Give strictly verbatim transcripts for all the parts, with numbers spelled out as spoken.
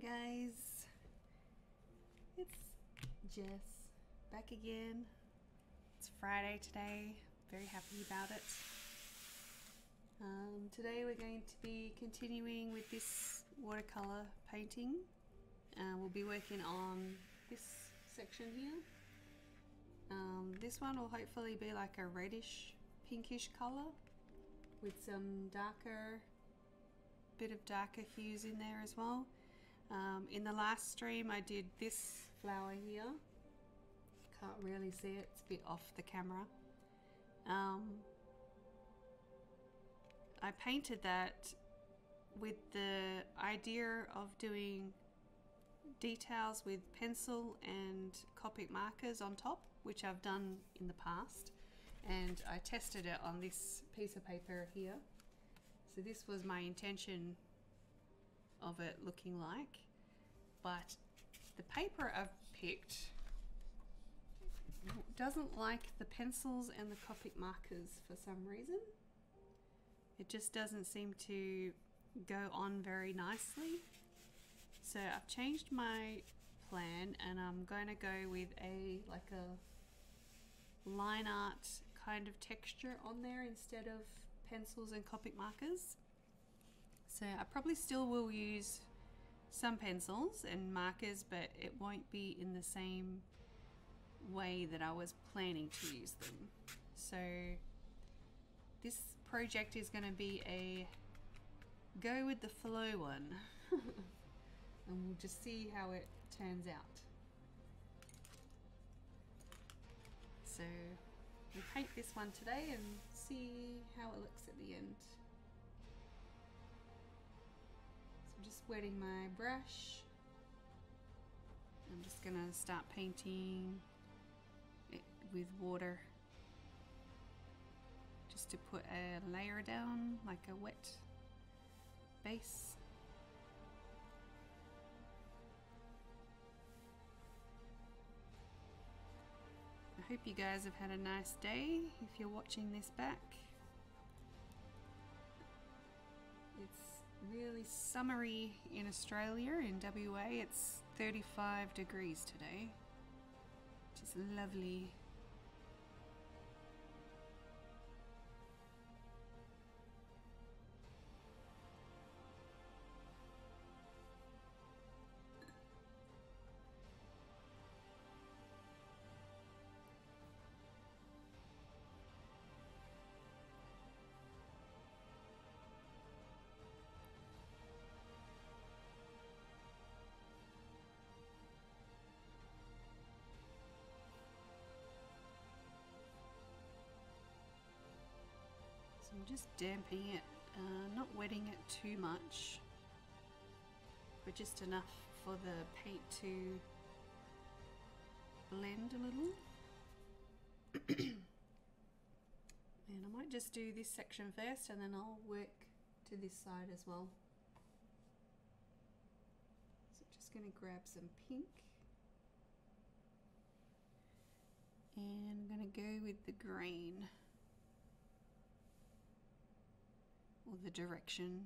Hey guys, it's Jess back again. It's Friday today, very happy about it. Um, today we're going to be continuing with this watercolor painting. Uh, we'll be working on this section here. Um, this one will hopefully be like a reddish pinkish color with some darker bit of darker hues in there as well. Um, in the last stream I did this flower here. Can't really see it, it's a bit off the camera. Um, I painted that with the idea of doing details with pencil and Copic markers on top, which I've done in the past, and I tested it on this piece of paper here. So this was my intention of it looking like, but the paper I've picked doesn't like the pencils and the Copic markers for some reason. It just doesn't seem to go on very nicely. So I've changed my plan and I'm going to go with a like a line art kind of texture on there instead of pencils and Copic markers. So I probably still will use some pencils and markers, but it won't be in the same way that I was planning to use them. So this project is going to be a go with the flow one and we'll just see how it turns out. So we'll paint this one today and see how it looks at the end. So I'm just wetting my brush. I'm just gonna start painting it with water just to put a layer down, like a wet base. I hope you guys have had a nice day if you're watching this back. It's really summery in Australia, in W A. It's thirty-five degrees today, which is lovely. So I'm just dampening it, uh, not wetting it too much, but just enough for the paint to blend a little. And I might just do this section first and then I'll work to this side as well. So I'm just going to grab some pink and I'm going to go with the green. Or the direction.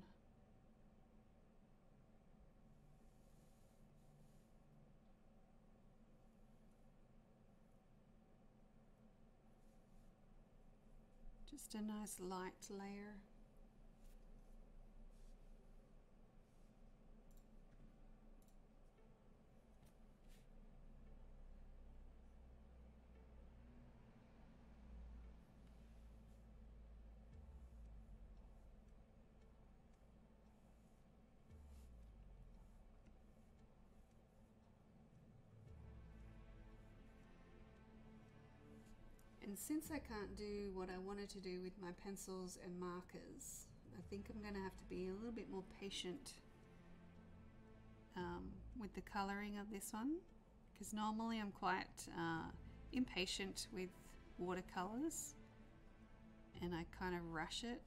Just a nice light layer. And since I can't do what I wanted to do with my pencils and markers, I think I'm going to have to be a little bit more patient um, with the colouring of this one, because normally I'm quite uh, impatient with watercolours and I kind of rush it.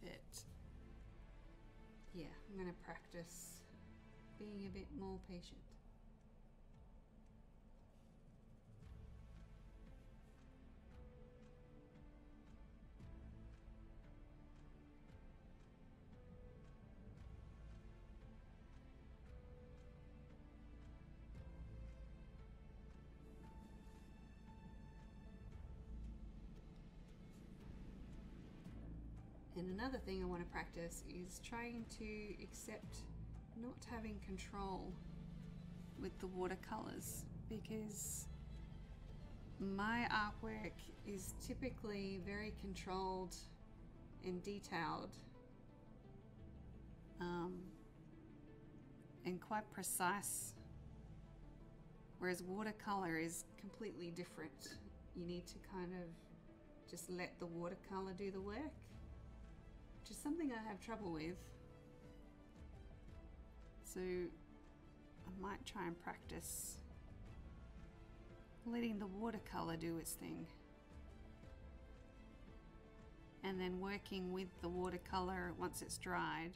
But yeah, I'm going to practice being a bit more patient. Then another thing I want to practice is trying to accept not having control with the watercolors, because my artwork is typically very controlled and detailed um, and quite precise, whereas watercolor is completely different. You need to kind of just let the watercolor do the work, which is something I have trouble with. So I might try and practice letting the watercolor do its thing, and then working with the watercolor once it's dried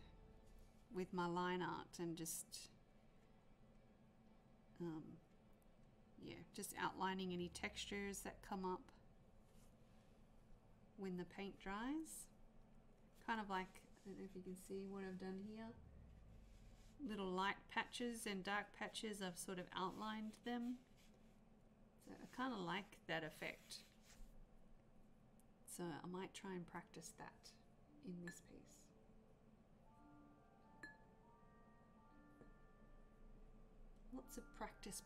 with my line art, and just um, yeah, just outlining any textures that come up when the paint dries. Kind of like, I don't know if you can see what I've done here, little light patches and dark patches, I've sort of outlined them. So I kind of like that effect. So I might try and practice that in this piece. Lots of practice, practice.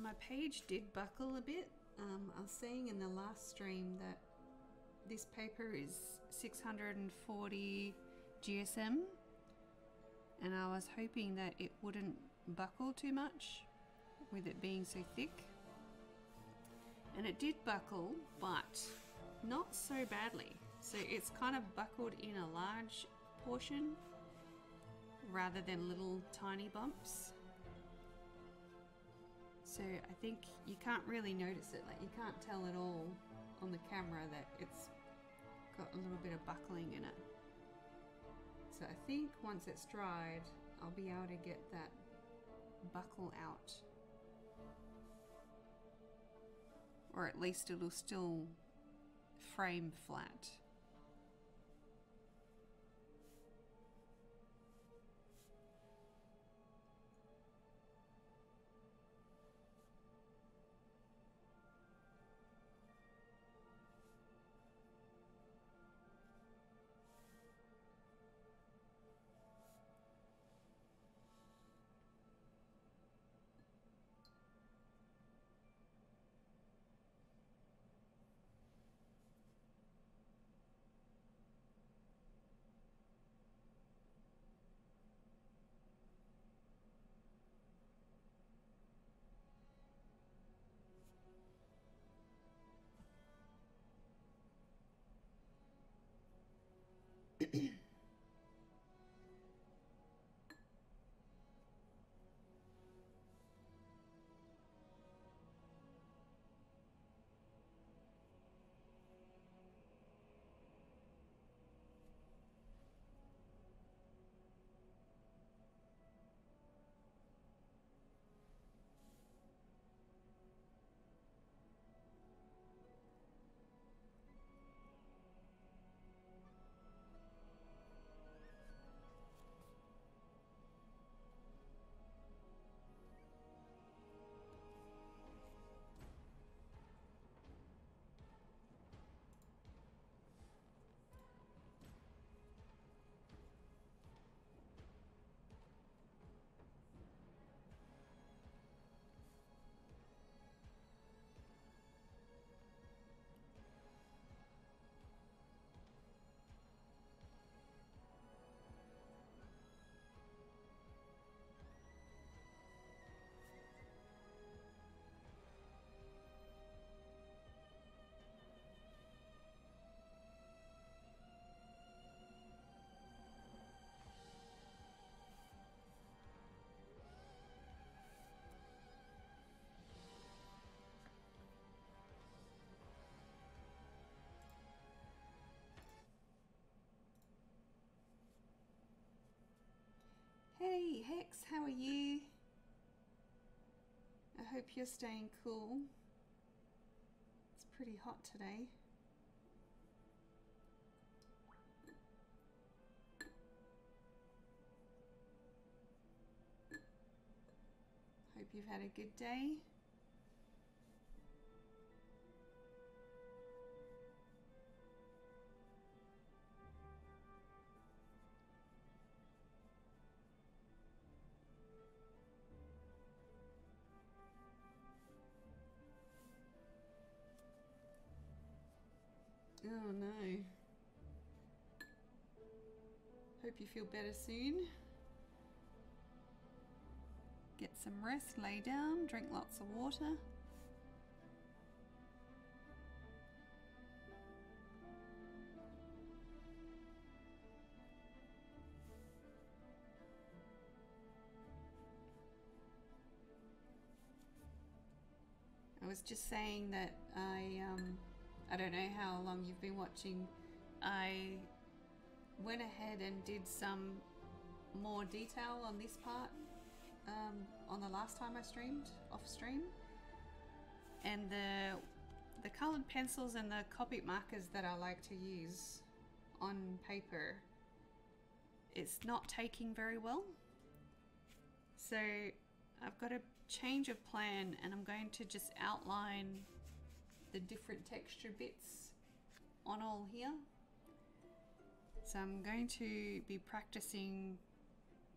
My page did buckle a bit. Um, I was saying in the last stream that this paper is six hundred forty G S M, and I was hoping that it wouldn't buckle too much with it being so thick. And it did buckle, but not so badly. So it's kind of buckled in a large portion rather than little tiny bumps. So I think you can't really notice it, like you can't tell at all on the camera that it's got a little bit of buckling in it. So I think once it's dried, I'll be able to get that buckle out. Or at least it'll still frame flat. Hey Hex, how are you? I hope you're staying cool. It's pretty hot today. Hope you've had a good day. Oh no. Hope you feel better soon. Get some rest, lay down, drink lots of water. I was just saying that I um I don't know how long you've been watching. I went ahead and did some more detail on this part um, on the last time I streamed, off stream. And the, the colored pencils and the Copic markers that I like to use on paper, it's not taking very well. So I've got a change of plan and I'm going to just outline the different texture bits on all here. So I'm going to be practicing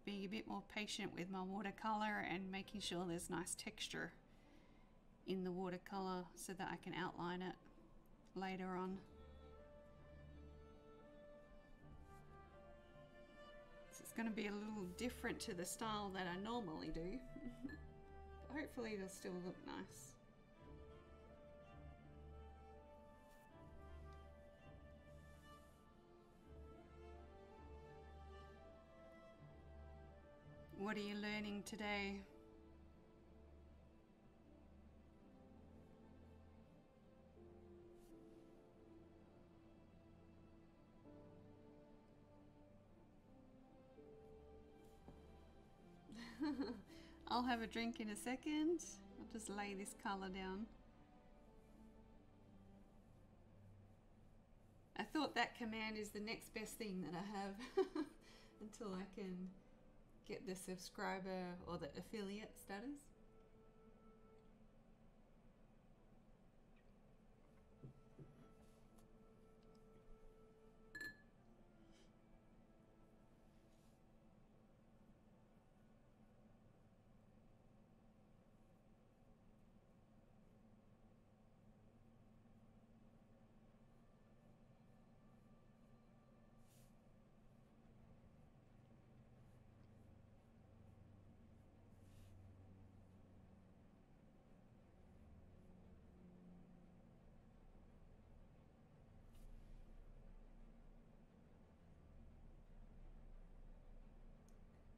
being a bit more patient with my watercolor and making sure there's nice texture in the watercolor so that I can outline it later on. So it's going to be a little different to the style that I normally do, but hopefully it'll still look nice. What are you learning today? I'll have a drink in a second. I'll just lay this colour down. I thought that command is the next best thing that I have until I can get the subscriber or the affiliate status.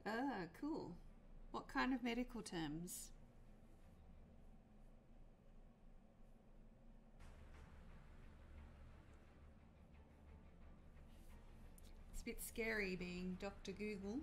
Ah, cool. What kind of medical terms? It's a bit scary being Doctor Google.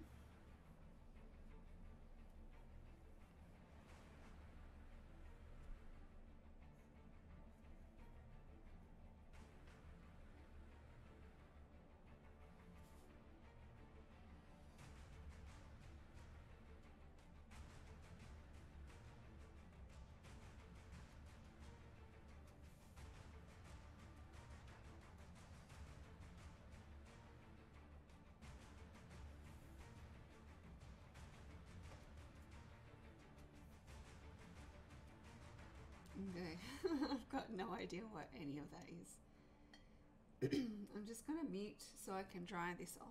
No idea what any of that is. I'm just gonna mute so I can dry this off.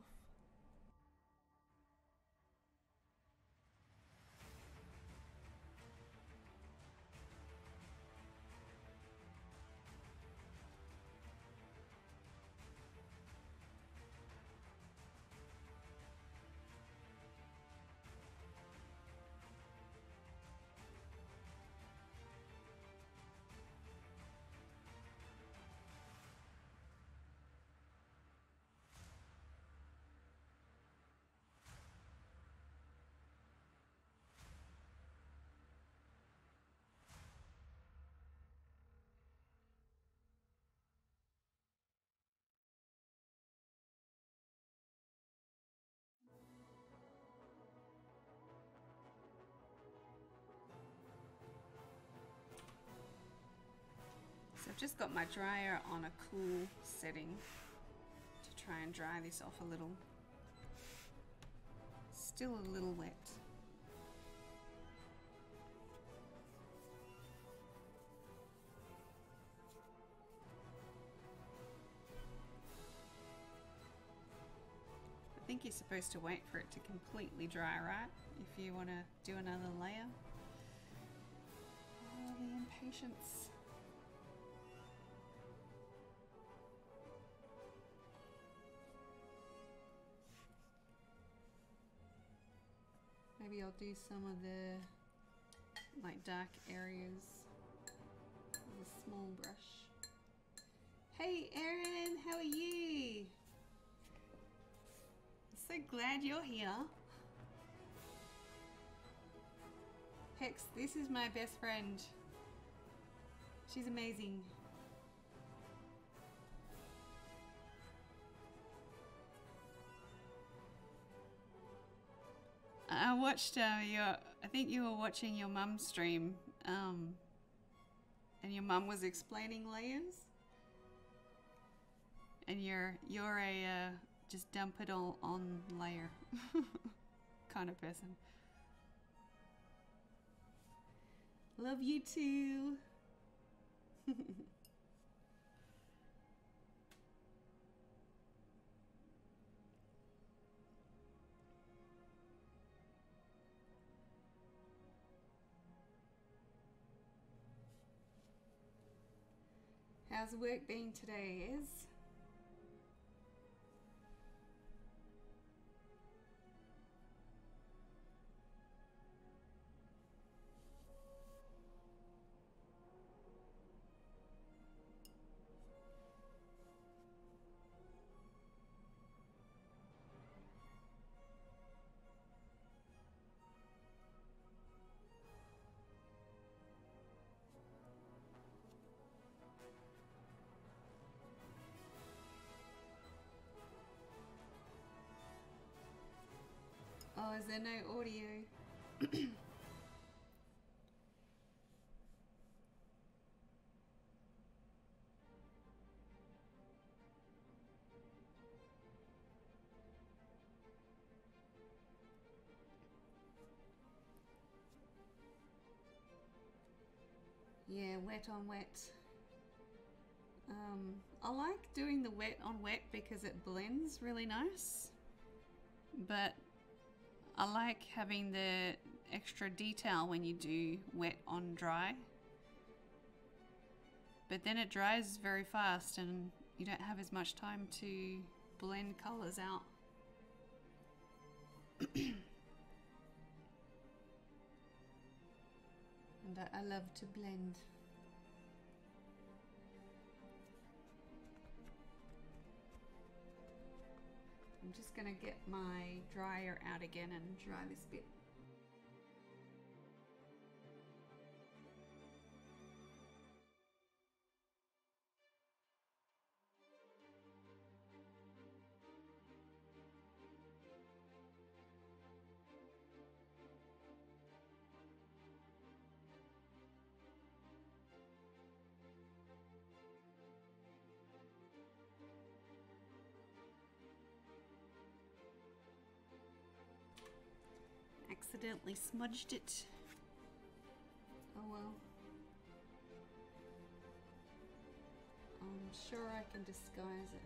just got my dryer on a cool setting to try and dry this off a little. Still a little wet. I think you're supposed to wait for it to completely dry, right? If you want to do another layer. Oh, the impatience. Maybe I'll do some of the like dark areas with a small brush. Hey Erin, how are you? So glad you're here. Hex, this is my best friend. She's amazing. I watched uh, your, I think you were watching your mum's stream, um, and your mum was explaining layers. And you're, you're a, uh, just dump it all on layer kind of person. Love you too. How's work been today, Ez? Oh, is there no audio? Yeah, wet on wet. Um, I like doing the wet on wet because it blends really nice, but I like having the extra detail when you do wet on dry, but then it dries very fast and you don't have as much time to blend colors out. And I, I love to blend. I'm just gonna get my dryer out again and dry this bit. Accidentally smudged it. Oh well. I'm sure I can disguise it.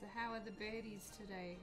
So how are the birdies today?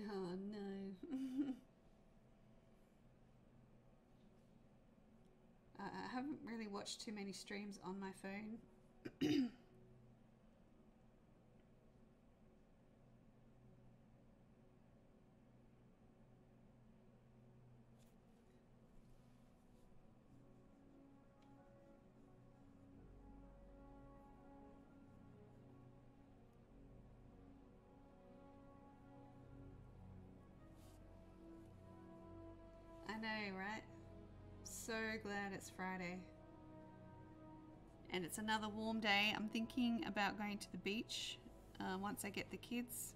Oh no. uh, I haven't really watched too many streams on my phone. I know, right? So glad it's Friday. And it's another warm day. I'm thinking about going to the beach uh, once I get the kids.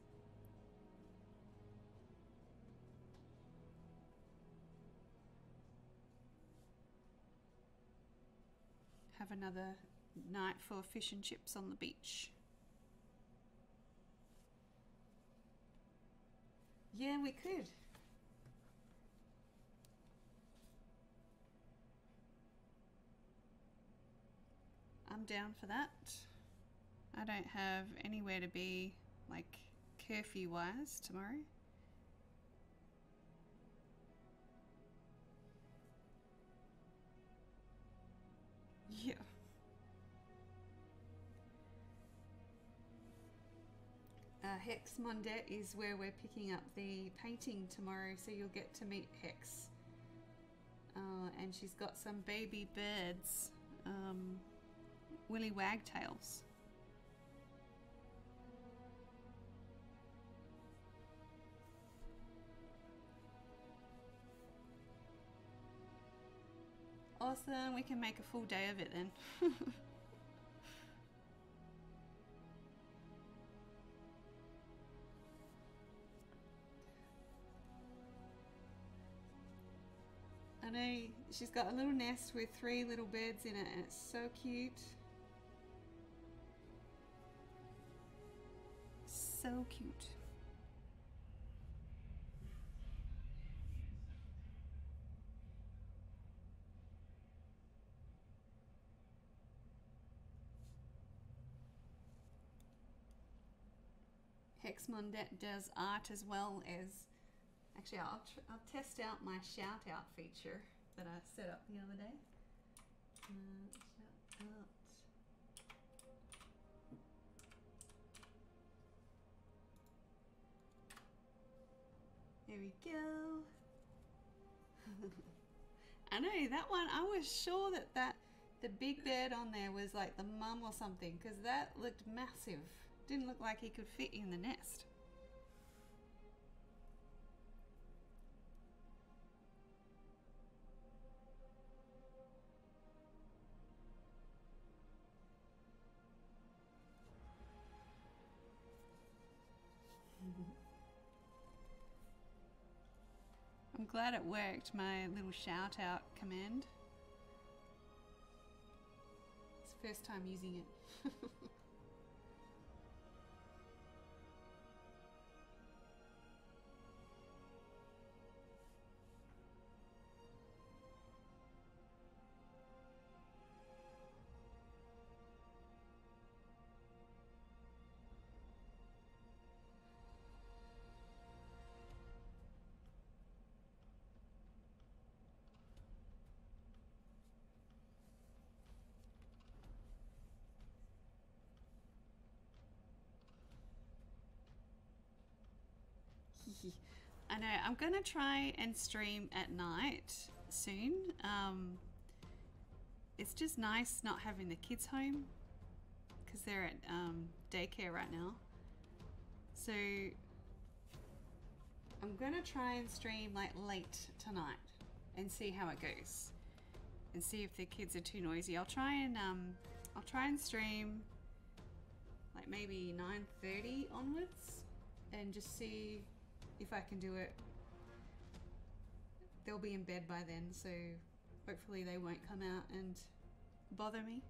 Have another night for fish and chips on the beach. Yeah, we could. I'm down for that. I don't have anywhere to be, like, curfew wise tomorrow. Yeah. Uh, Hex Mondet is where we're picking up the painting tomorrow, so you'll get to meet Hex. Uh, and she's got some baby birds. Um, Willy Wagtails. Awesome, we can make a full day of it then. I know she's got a little nest with three little birds in it and it's so cute. So cute. Hex Mondet does art as well as... Actually, I'll, tr I'll test out my shout out feature that I set up the other day. Uh, shout out. There we go. I know that one. I was sure that that the big bird on there was like the mum or something, because that looked massive. Didn't look like he could fit in the nest. I'm glad it worked, my little shout out command. It's the first time using it. I know, I'm gonna try and stream at night soon. Um, it's just nice not having the kids home because they're at um, daycare right now. So I'm gonna try and stream like late tonight and see how it goes and see if the kids are too noisy. I'll try and um, I'll try and stream like maybe nine thirty onwards and just see if I can do it. They'll be in bed by then, so hopefully they won't come out and bother me.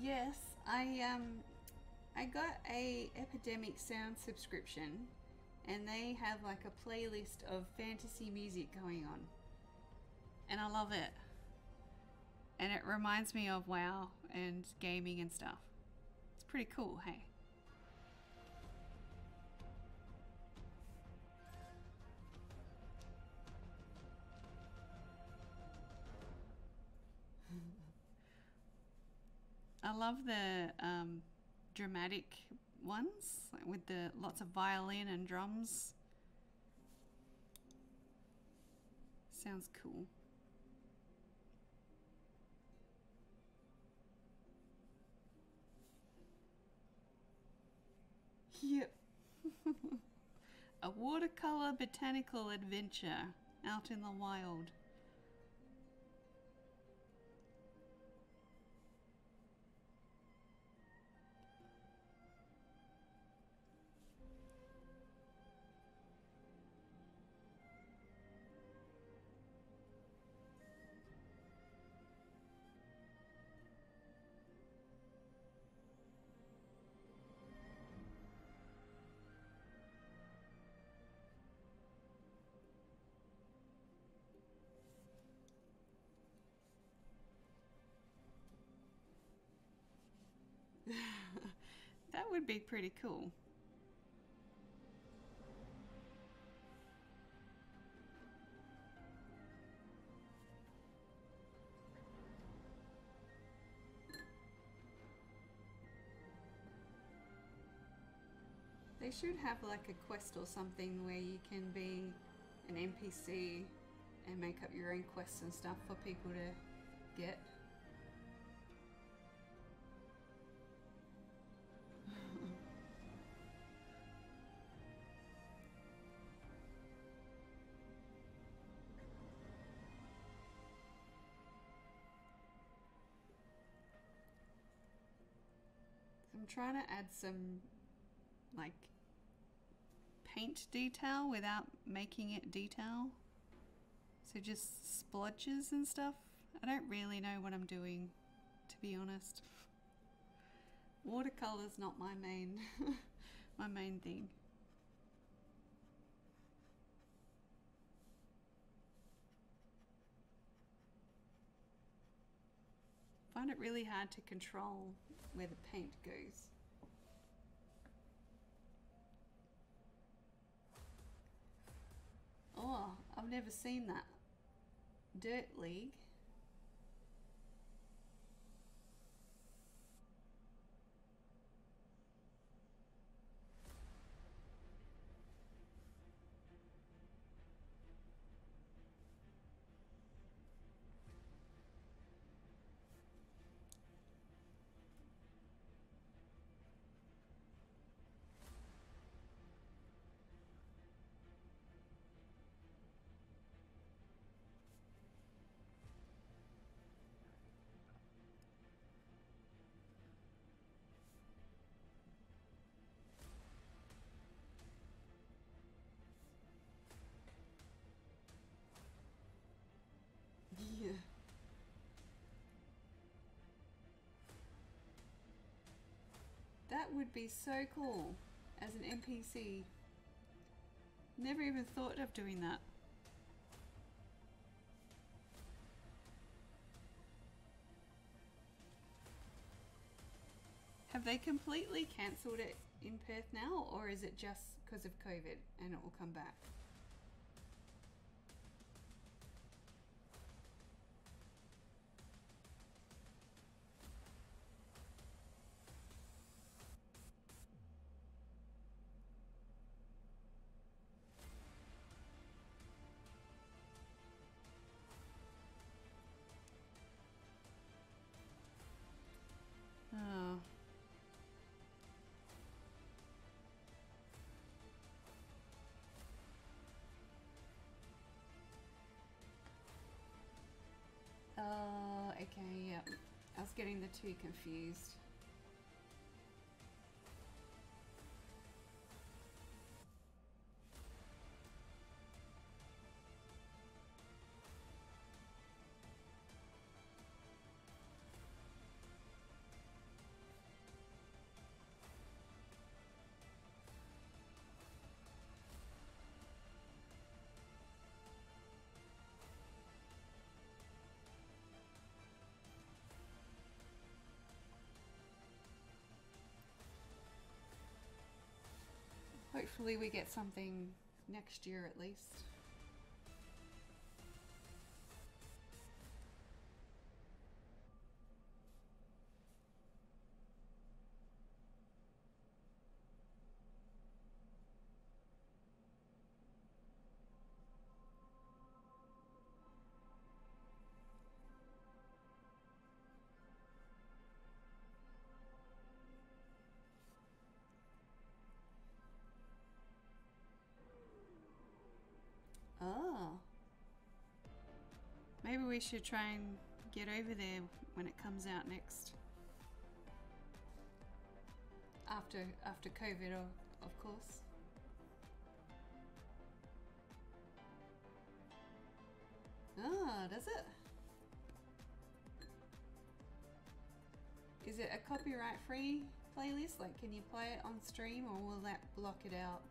Yes, I um, I got a Epidemic Sound subscription, and they have like a playlist of fantasy music going on, and I love it. And it reminds me of WoW and gaming and stuff. It's pretty cool, hey? I love the um, dramatic ones, like with the lots of violin and drums. Sounds cool. Yep. A watercolor botanical adventure out in the wild. That would be pretty cool. They should have like a quest or something where you can be an N P C and make up your own quests and stuff for people to get. Trying to add some like paint detail without making it detail, so just splotches and stuff. I don't really know what I'm doing, to be honest. Watercolor's not my main my main thing. I find it really hard to control where the paint goes. Oh, I've never seen that. Dirt League. That would be so cool as an N P C. Never even thought of doing that. Have they completely cancelled it in Perth now, or is it just because of COVID and it will come back? Getting the two confused. hopefully we get something next year at least. Maybe we should try and get over there when it comes out next. After after COVID, of course. Ah, does it? Is it a copyright-free playlist? Like, can you play it on stream, or will that block it out?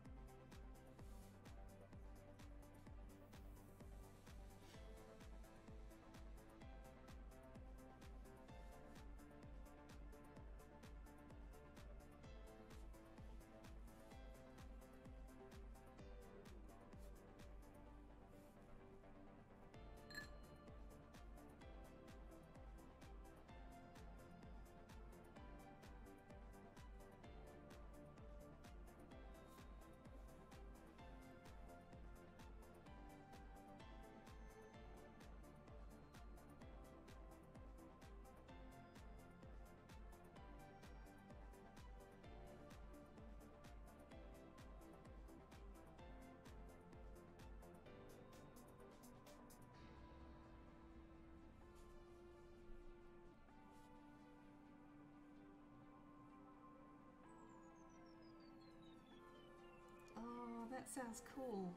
Sounds cool.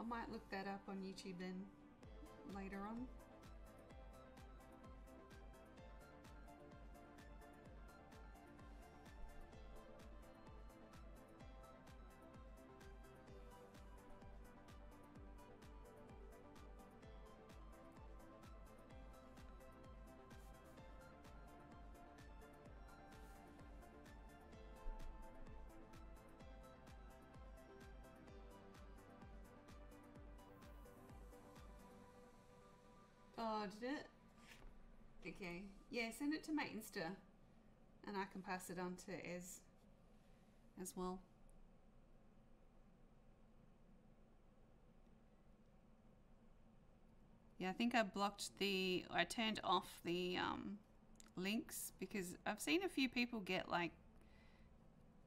I might look that up on YouTube then later on. Did it? Okay. Yeah, send it to my Insta and I can pass it on to Ez as well. Yeah, I think I blocked the, I turned off the um, links because I've seen a few people get like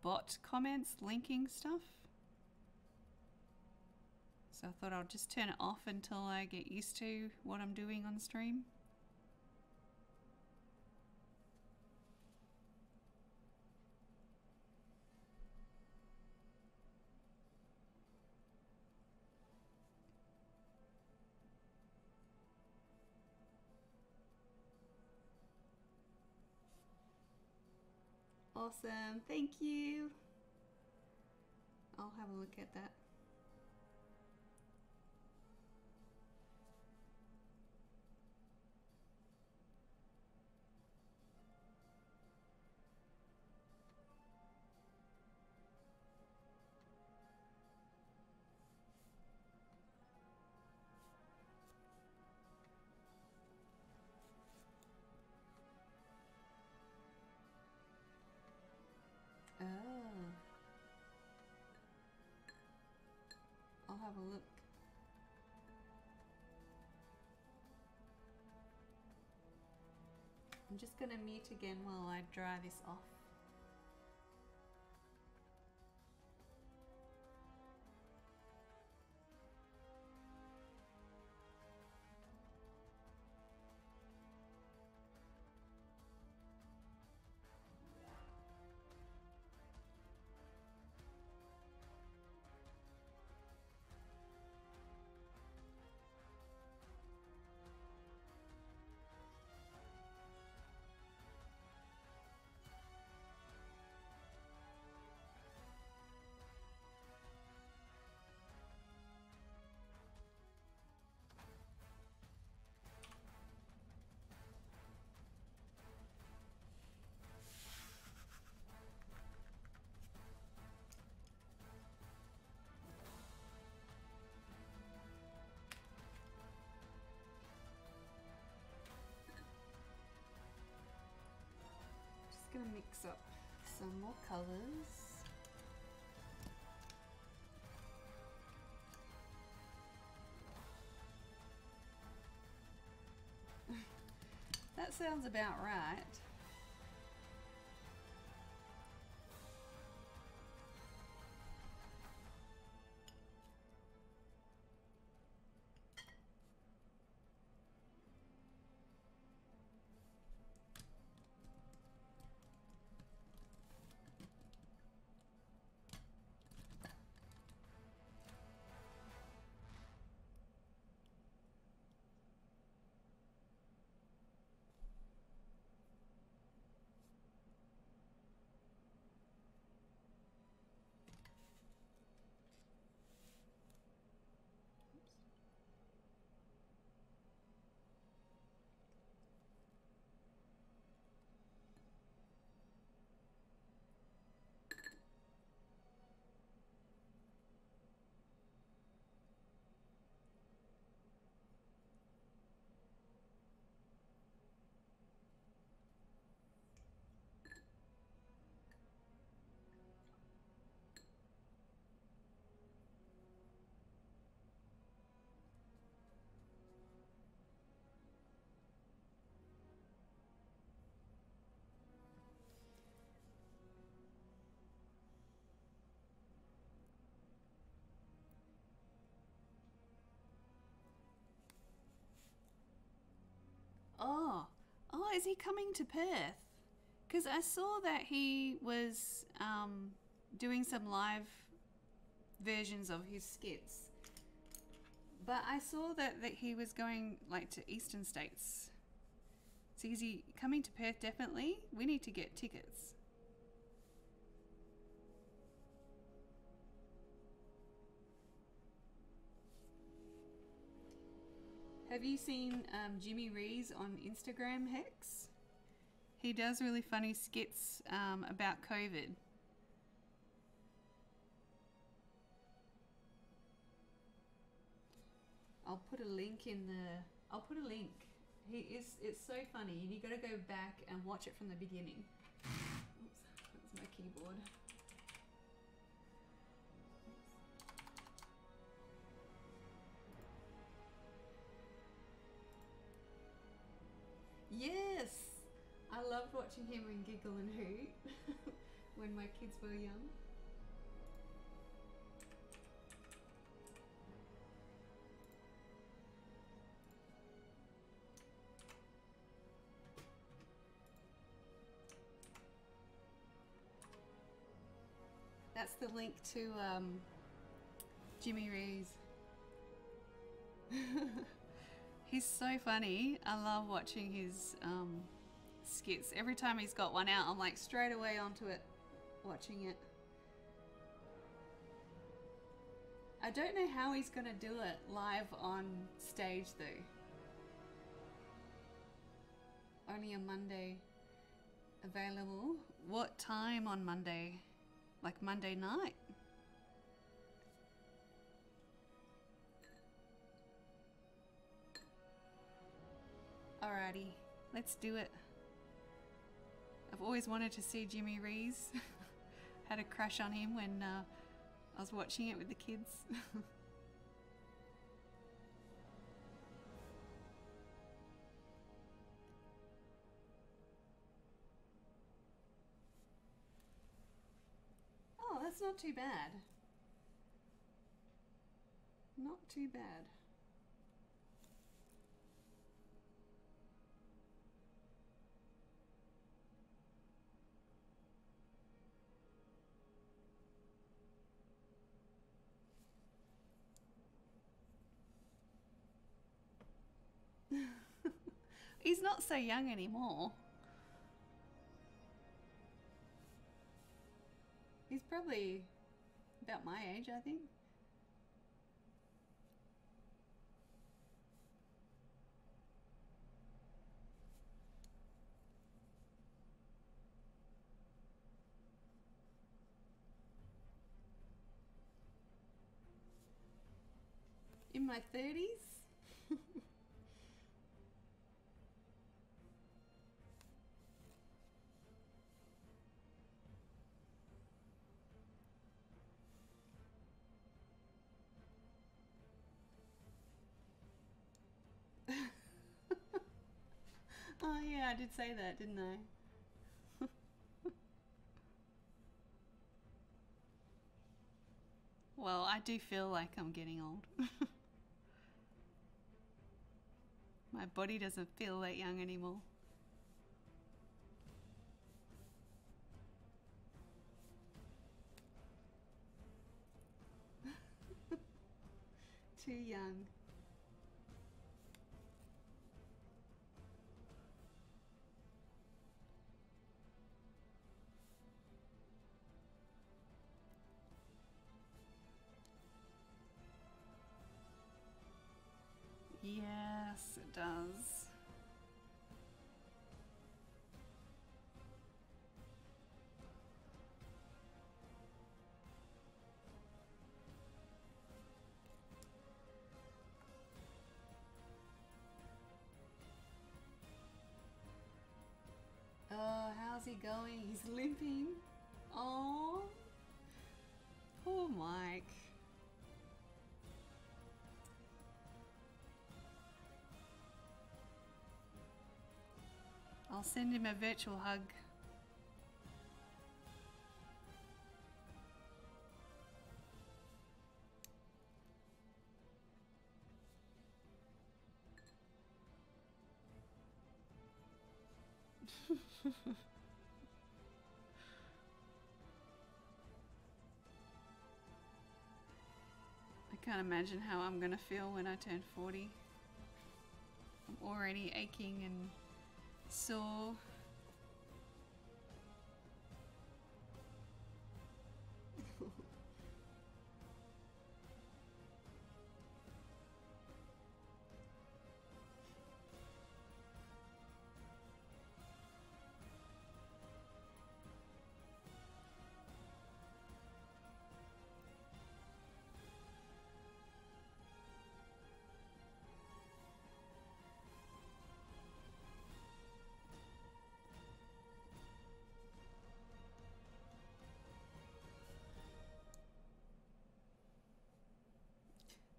bot comments linking stuff. So I thought I'll just turn it off until I get used to what I'm doing on stream. Awesome, thank you. I'll have a look at that. I'm just gonna mute again while I dry this off. mix up some more colours. That sounds about right. Oh, oh, is he coming to Perth? Because I saw that he was um, doing some live versions of his skits. But I saw that, that he was going like to Eastern States. So is he coming to Perth definitely? We need to get tickets. Have you seen um, Jimmy Rees on Instagram, Hex? He does really funny skits um, about COVID. I'll put a link in the. I'll put a link. He is. It's so funny, and you got to go back and watch it from the beginning. Oops, that's my keyboard. Yes! I loved watching him in Giggle and Hoot when my kids were young. That's the link to um, Jimmy Rees. He's so funny. I love watching his um, skits. Every time he's got one out, I'm like straight away onto it, watching it. I don't know how he's gonna do it live on stage though. Only a Monday available. What time on Monday? Like Monday night? Alrighty, let's do it. I've always wanted to see Jimmy Rees. Had a crush on him when uh, I was watching it with the kids. Oh, that's not too bad. Not too bad. He's not so young anymore. He's probably about my age, I think. In my thirties? Oh yeah, I did say that, didn't I? Well, I do feel like I'm getting old. My body doesn't feel that young anymore. Too young. Yes, it does. Oh, how's he going? He's limping. Oh, poor Mike. I'll send him a virtual hug. I can't imagine how I'm gonna feel when I turn forty. I'm already aching and so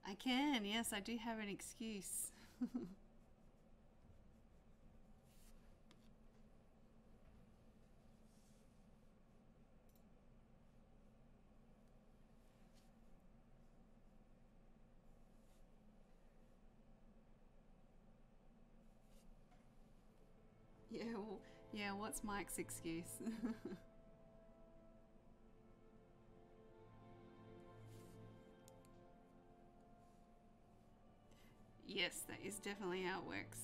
I can, yes, I do have an excuse. Yeah, well, yeah, what's Mike's excuse? Yes, that is definitely how it works.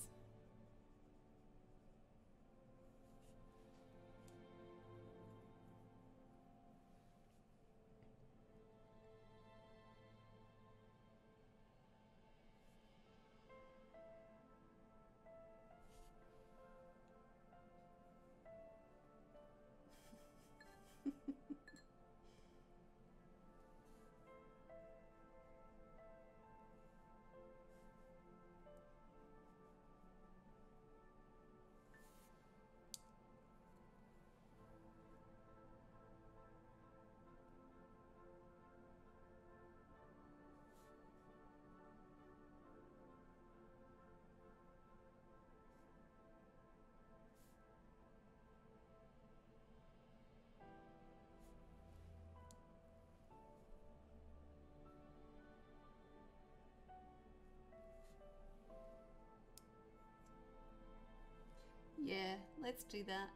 Yeah, let's do that.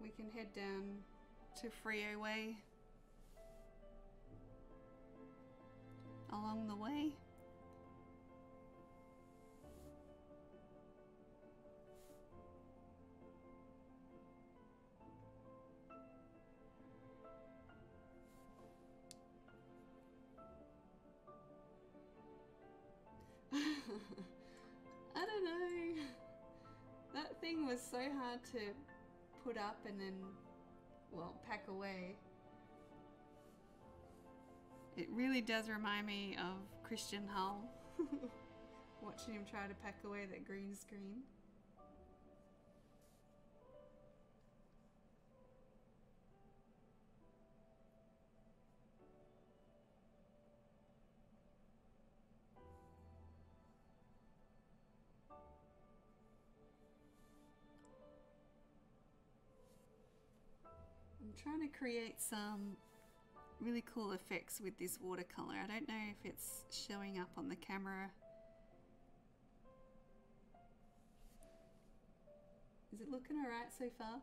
We can head down to Frio Way. Along the way. I don't know, that thing was so hard to put up and then, well, pack away. It really does remind me of Christian Hull, watching him try to pack away that green screen. I'm trying to create some really cool effects with this watercolor. I don't know if it's showing up on the camera. Is it looking all right so far?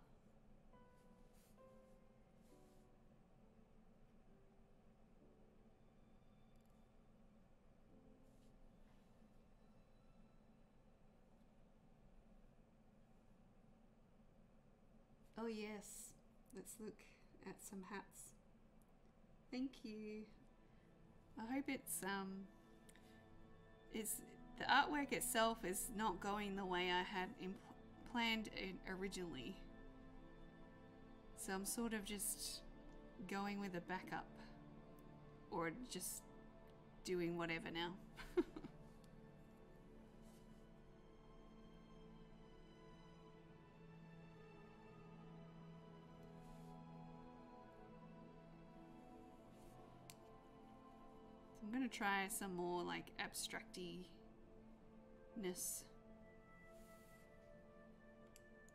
Oh yes, let's look at some hats. Thank you. I hope it's um it's the artwork itself is not going the way I had planned it originally. So I'm sort of just going with a backup or just doing whatever now. I'm gonna try some more like abstractiness.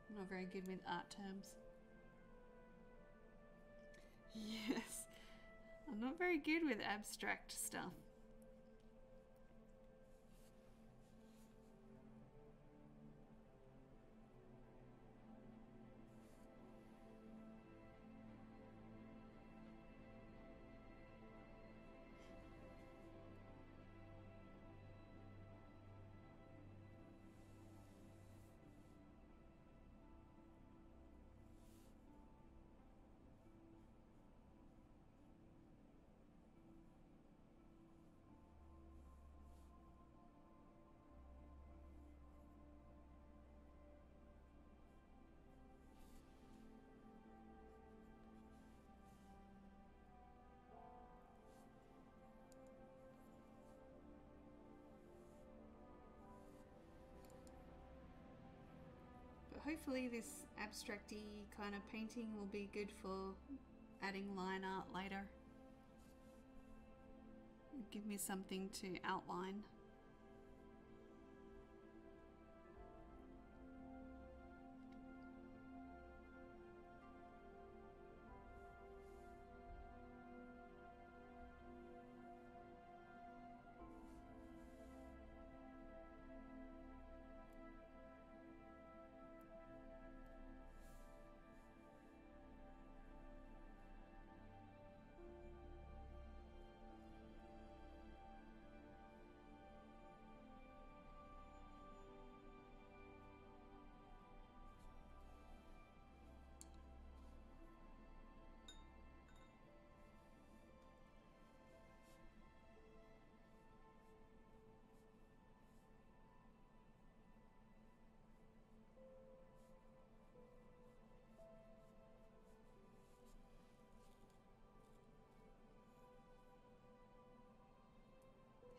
I'm not very good with art terms. Yes, I'm not very good with abstract stuff. Hopefully this abstract-y kind of painting will be good for adding line art later. Give me something to outline.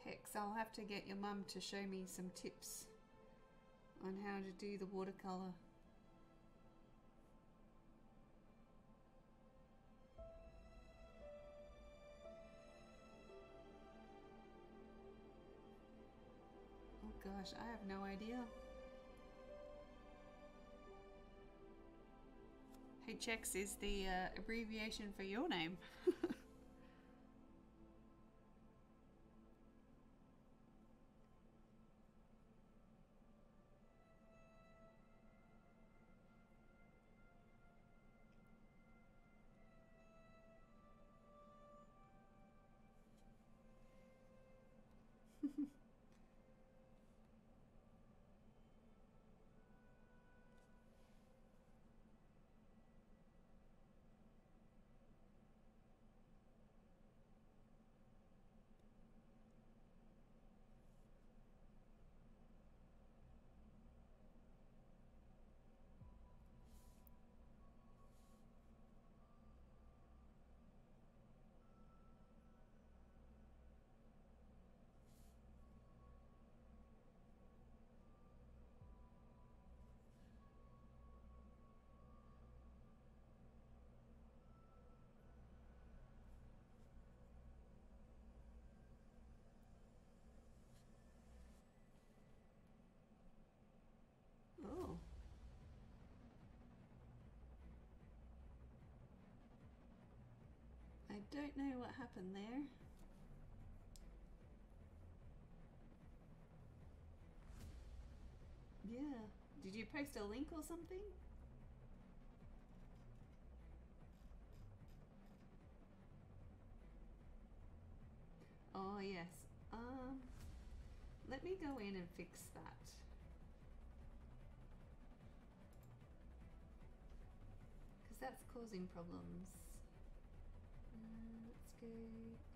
Hex, I'll have to get your mum to show me some tips on how to do the watercolor. Oh gosh, I have no idea. H X is the uh, abbreviation for your name. don't know what happened there. Yeah. Did you post a link or something? Oh yes. Um, let me go in and fix that. Because that's causing problems. Uh, let's go,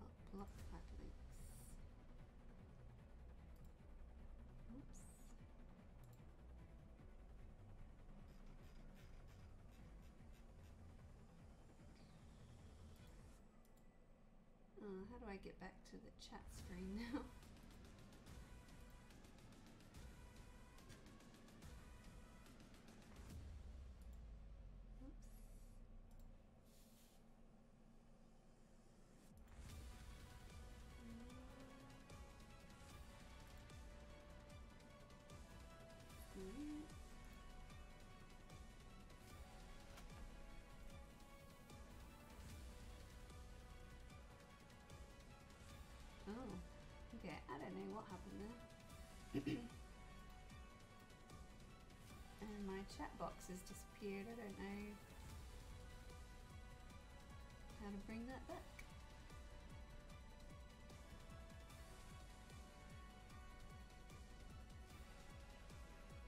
oh, block that link. Oh, how do I get back to the chat screen now? Oops. Mm. Oh, okay, I don't know what happened there. And my chat box has disappeared. I don't know how to bring that back.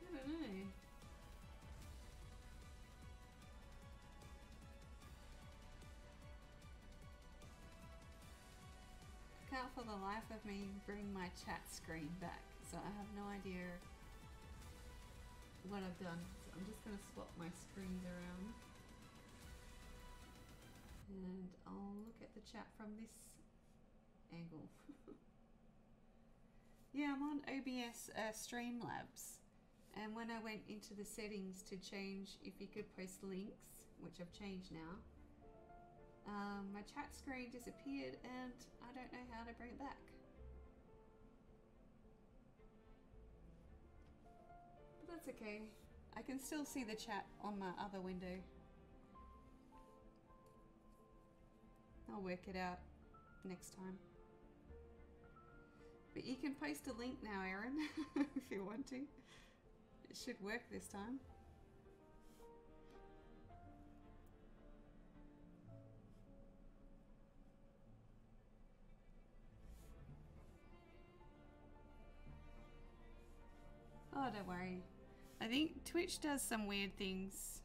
I don't know. Can't for the life of me bring my chat screen back, so I have no idea what I've done. So I'm just going to swap my screens around and I'll look at the chat from this angle. Yeah, I'm on O B S uh, Streamlabs, and when I went into the settings to change if you could post links, which I've changed now, Um, my chat screen disappeared and I don't know how to bring it back. But that's okay. I can still see the chat on my other window. I'll work it out next time. But you can post a link now, Erin, if you want to. It should work this time. Oh, don't worry. I think Twitch does some weird things.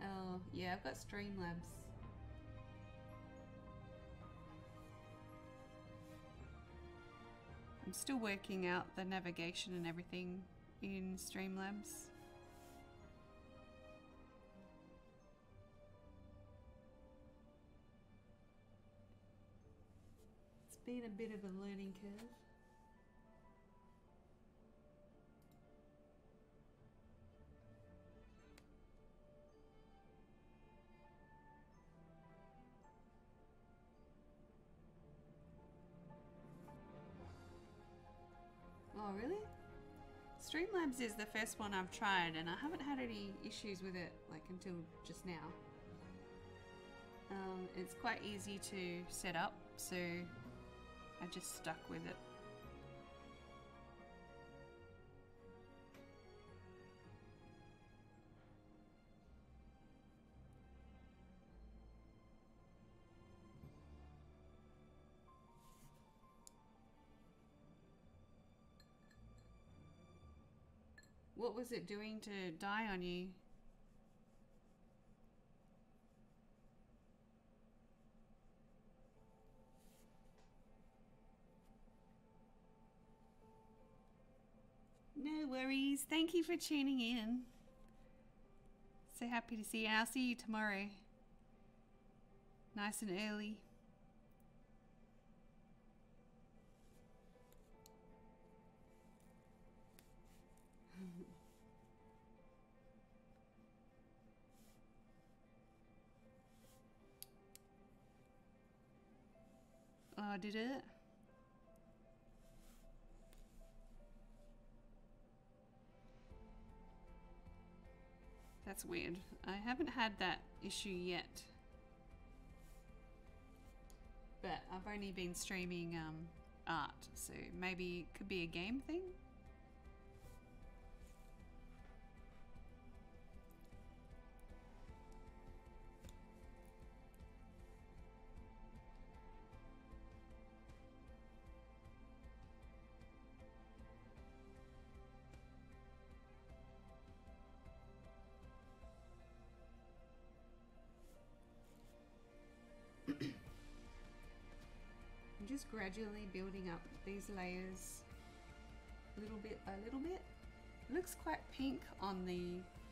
Oh, yeah, I've got Streamlabs. I'm still working out the navigation and everything in Streamlabs. Been a bit of a learning curve. Oh, really? Streamlabs is the first one I've tried and I haven't had any issues with it like until just now. Um, it's quite easy to set up, so I just stuck with it. What was it doing to die on you? No worries. Thank you for tuning in. So happy to see you. I'll see you tomorrow. Nice and early. Oh, did it? That's weird. I haven't had that issue yet. But I've only been streaming um, art, so maybe it could be a game thing? Just gradually building up these layers little bit by little bit. It looks quite pink on the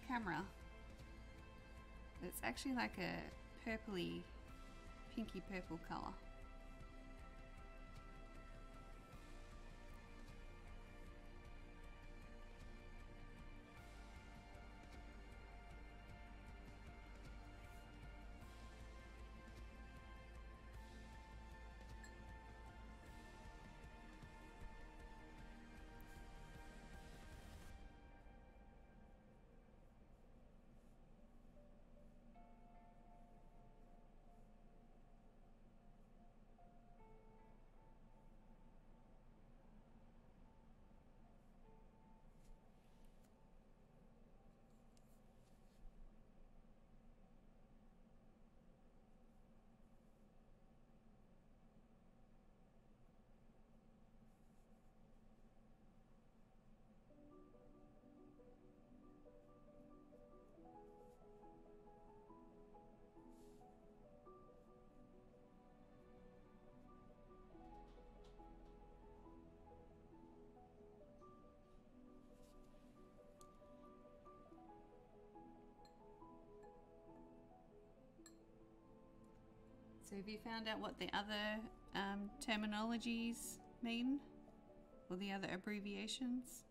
camera. It's actually like a purpley, pinky purple color. So have you found out what the other um, terminologies mean? Or the other abbreviations?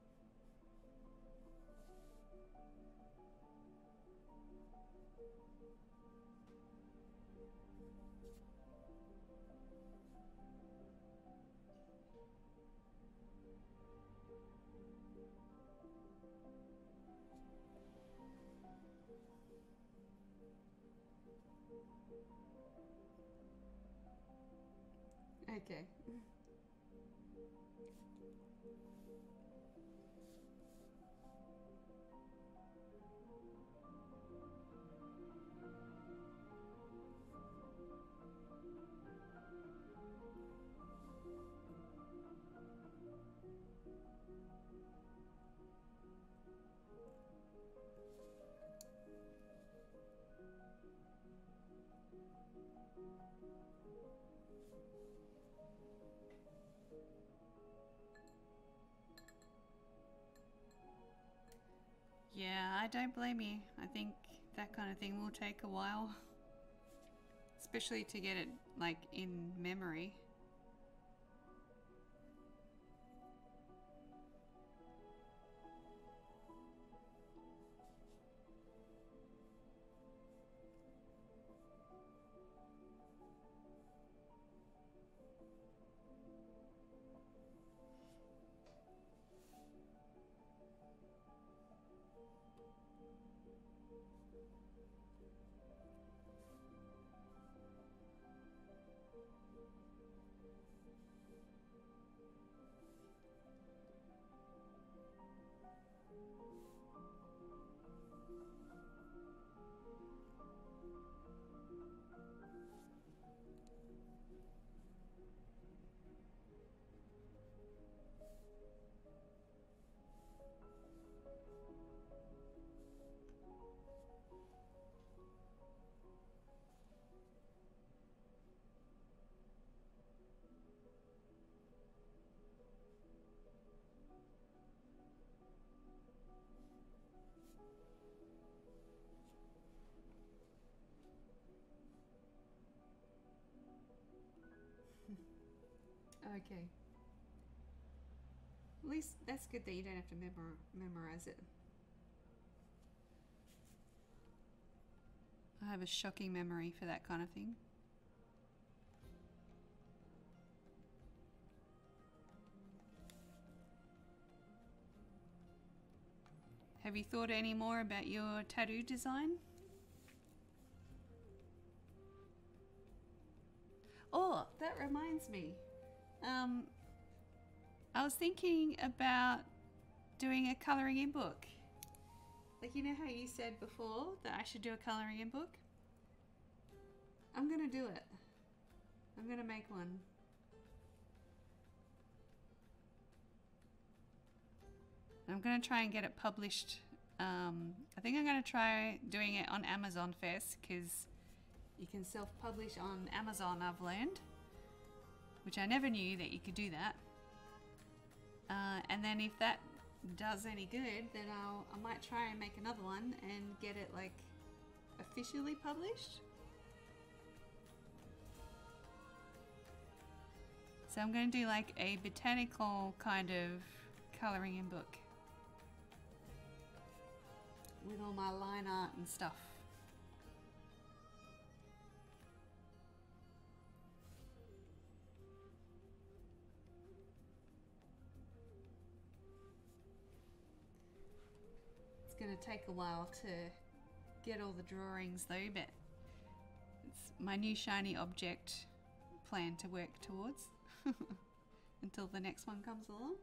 Okay. Yeah, I don't blame you. I think that kind of thing will take a while. Especially to get it, like, in memory. Okay. At least that's good that you don't have to memor memorize it. I have a shocking memory for that kind of thing. Have you thought any more about your tattoo design? Oh, that reminds me. Um, I was thinking about doing a colouring in book. Like, you know how you said before that I should do a colouring in book? I'm gonna do it. I'm gonna make one. I'm gonna try and get it published. Um, I think I'm gonna try doing it on Amazon first, because you can self-publish on Amazon, I've learned, which I never knew that you could do that. Uh, and then if that does any good, then I'll, I might try and make another one and get it like officially published. So I'm gonna do like a botanical kind of colouring in book. With all my line art and stuff. It's going to take a while to get all the drawings though, but it's my new shiny object plan to work towards until the next one comes along.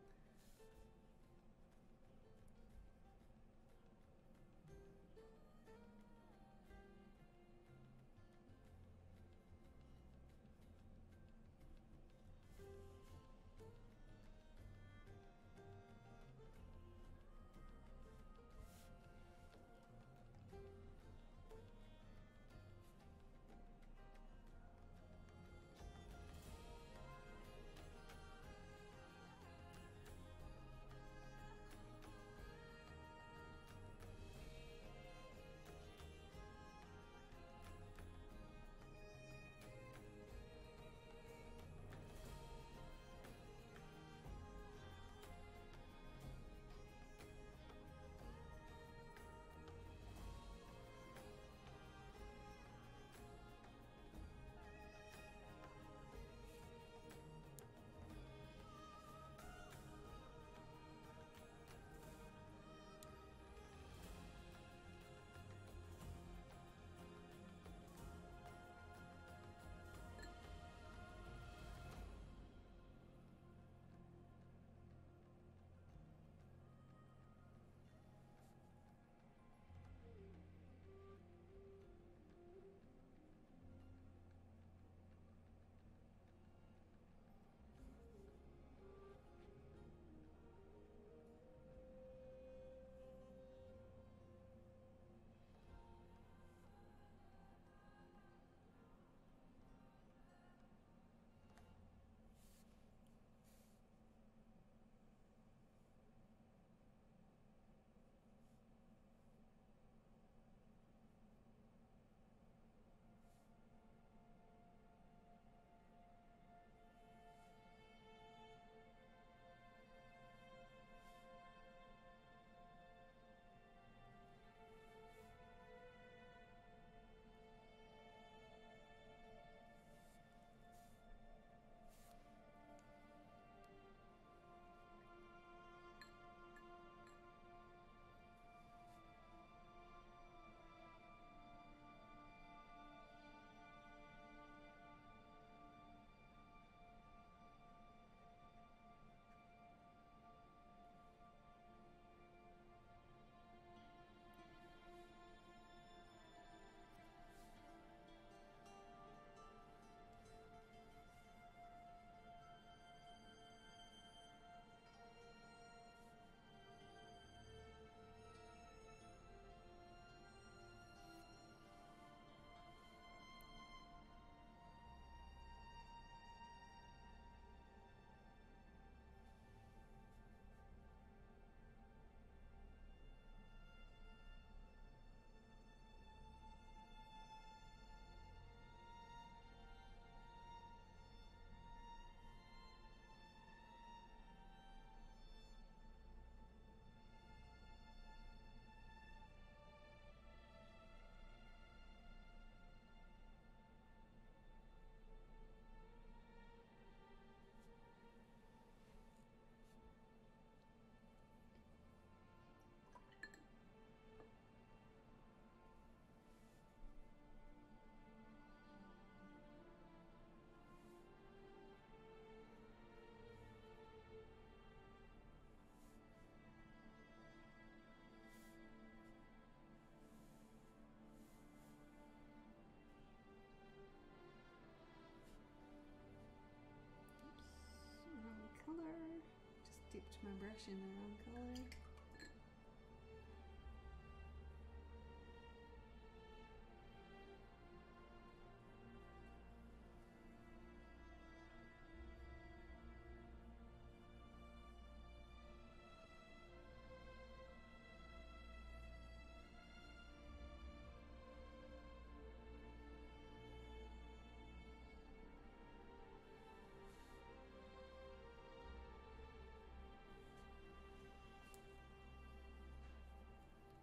dipped my brush in the wrong color.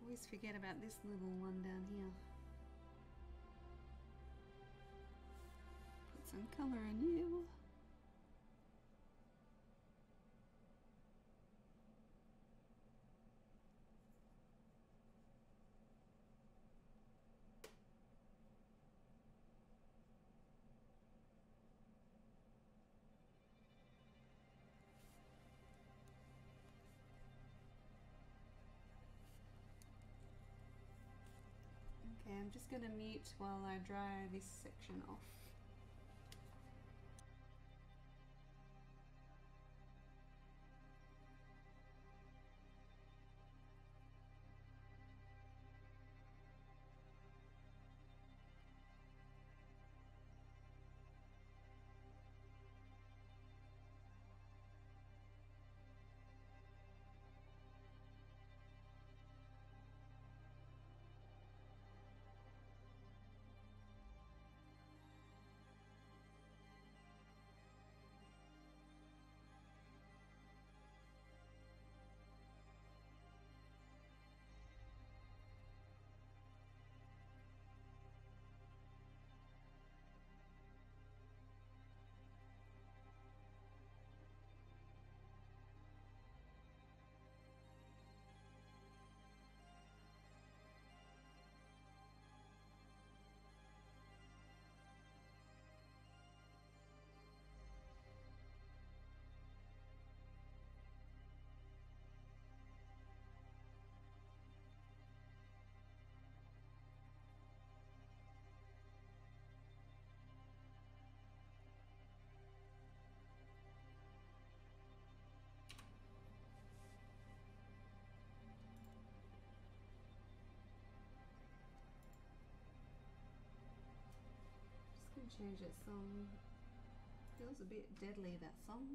Always forget about this little one down here. Put some color on you. I'm just going to mute while I dry this section off. Change that song. Feels a bit deadly, that song.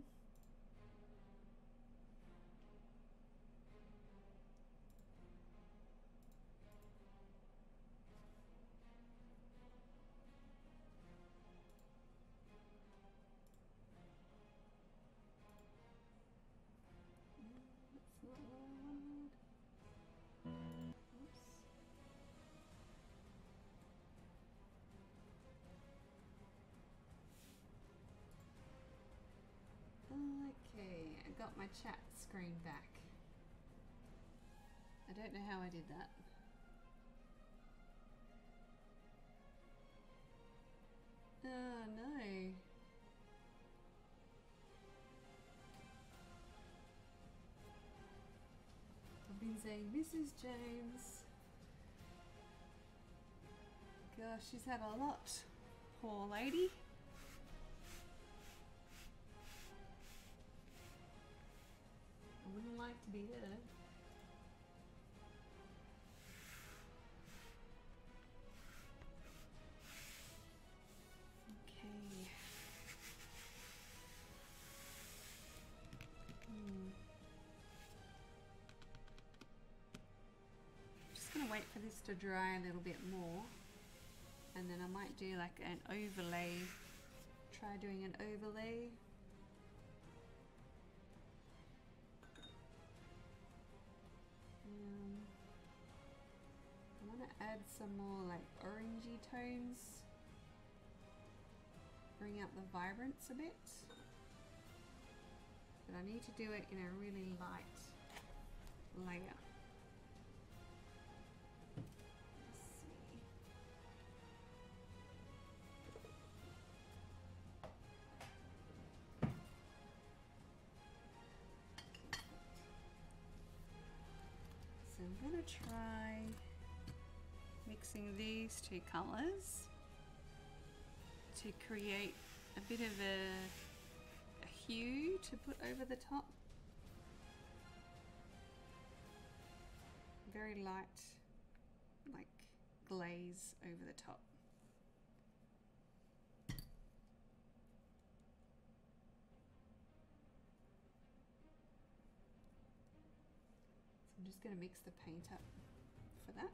Got my chat screen back. I don't know how I did that. Oh no. I've been saying Missus James. Gosh, she's had a lot. Poor lady. Like to be there. Okay. Hmm. I'm just going to wait for this to dry a little bit more, and then I might do like an overlay. Try doing an overlay. Some more like orangey tones, bring out the vibrance a bit, but I need to do it in a really light layer. Let's see. So I'm gonna try mixing these two colors to create a bit of a, a hue to put over the top very light, like, glaze over the top. So I'm just going to mix the paint up for that.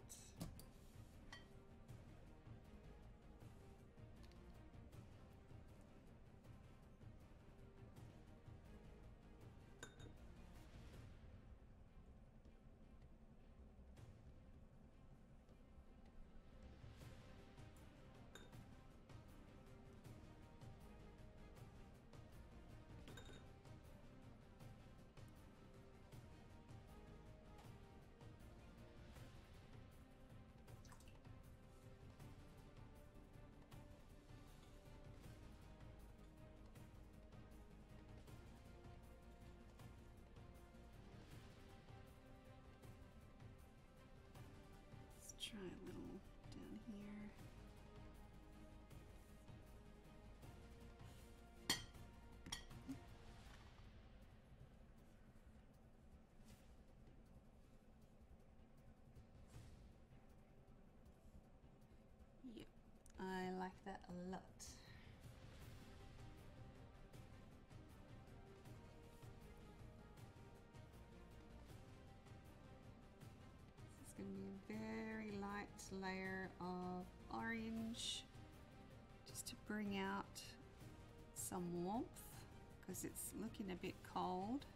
Try a little down here. Yep, I like that a lot. Layer of orange just to bring out some warmth because it's looking a bit cold.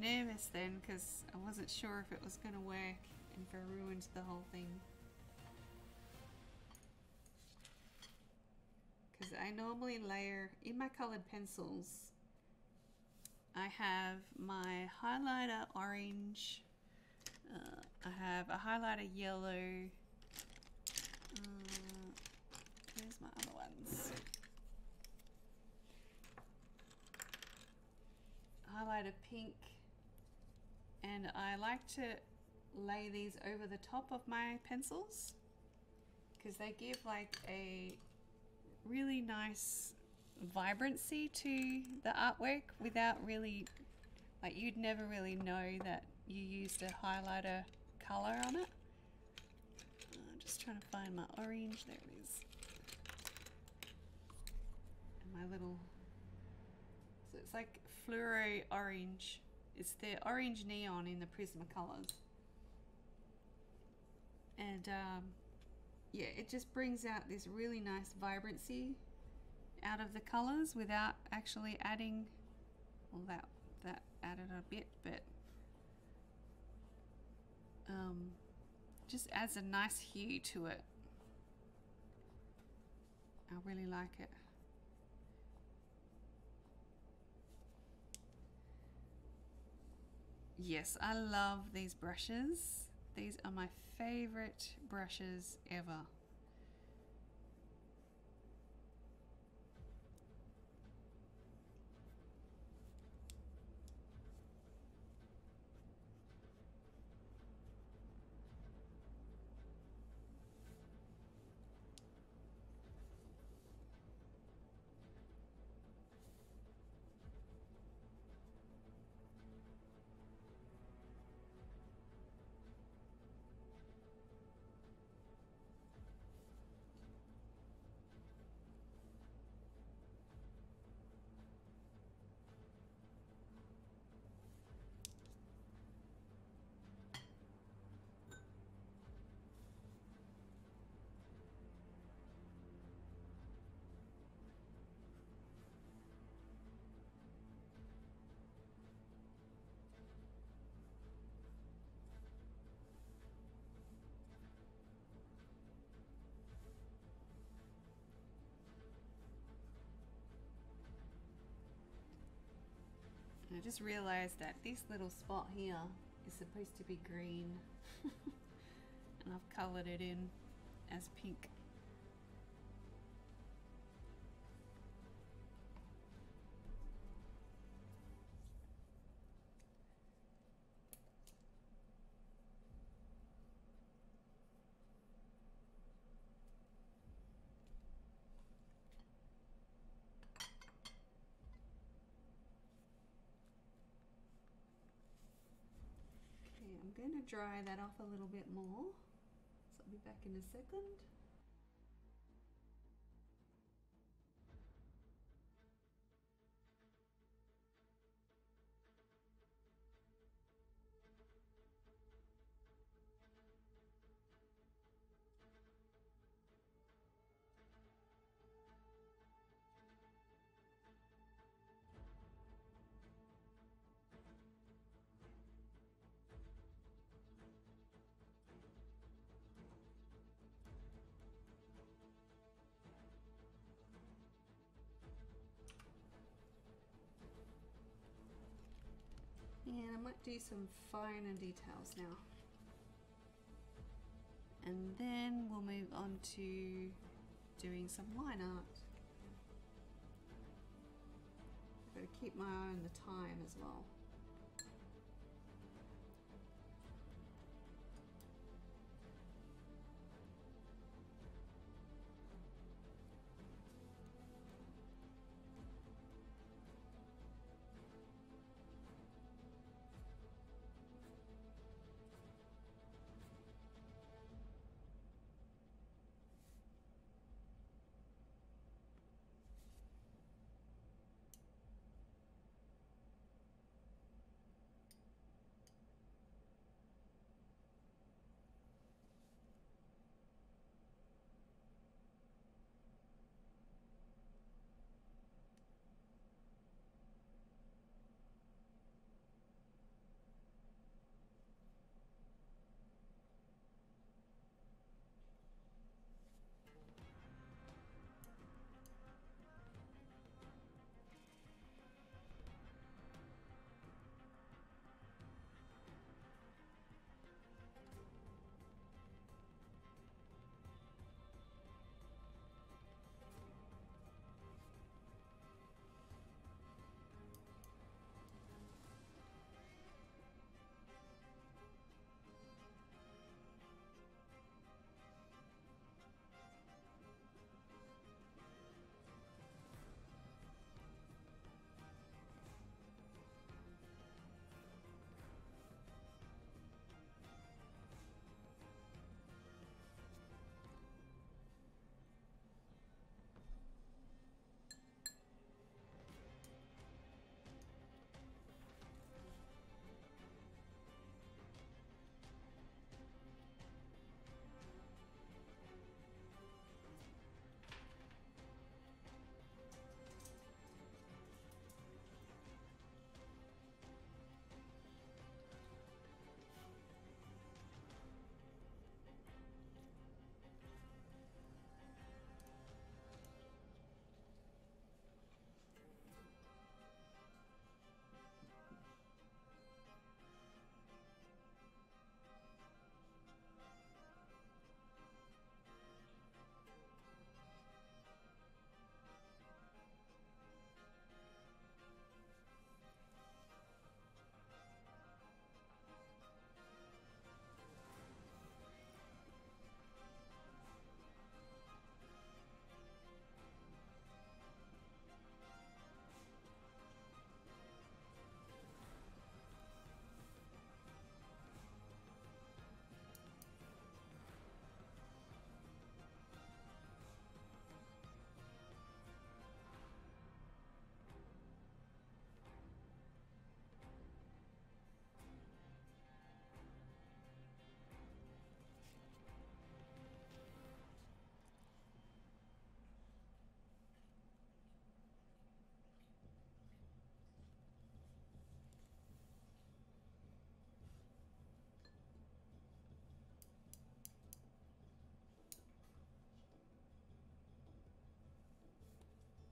Nervous then because I wasn't sure if it was going to work and if I ruined the whole thing. Because I normally layer in my colored pencils, I have my highlighter orange, uh, I have a highlighter yellow, uh, where's my other ones? Highlighter pink. And I like to lay these over the top of my pencils because they give like a really nice vibrancy to the artwork without really, like, you'd never really know that you used a highlighter color on it. I'm just trying to find my orange, there it is. And my little, so it's like fluoro orange. It's the orange neon in the Prismacolors. And um, yeah, it just brings out this really nice vibrancy out of the colors without actually adding, well, that, that added a bit, but um, just adds a nice hue to it. I really like it. Yes, I love these brushes. These are my favorite brushes ever. I just realized that this little spot here is supposed to be green and I've colored it in as pink. going to dry that off a little bit more. So I'll be back in a second. And I might do some finer details now. And then we'll move on to doing some line art. I've got to keep my eye on the time as well.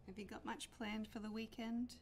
Have you got much planned for the weekend?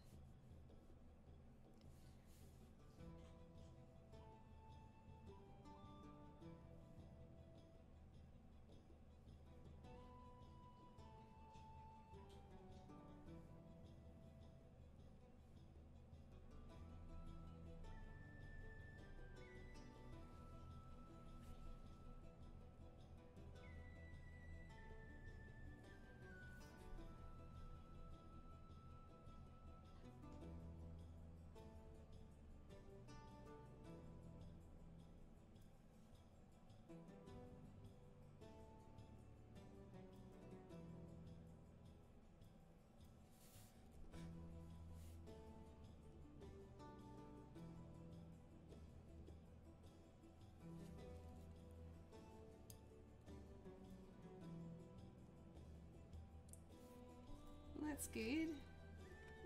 that's good.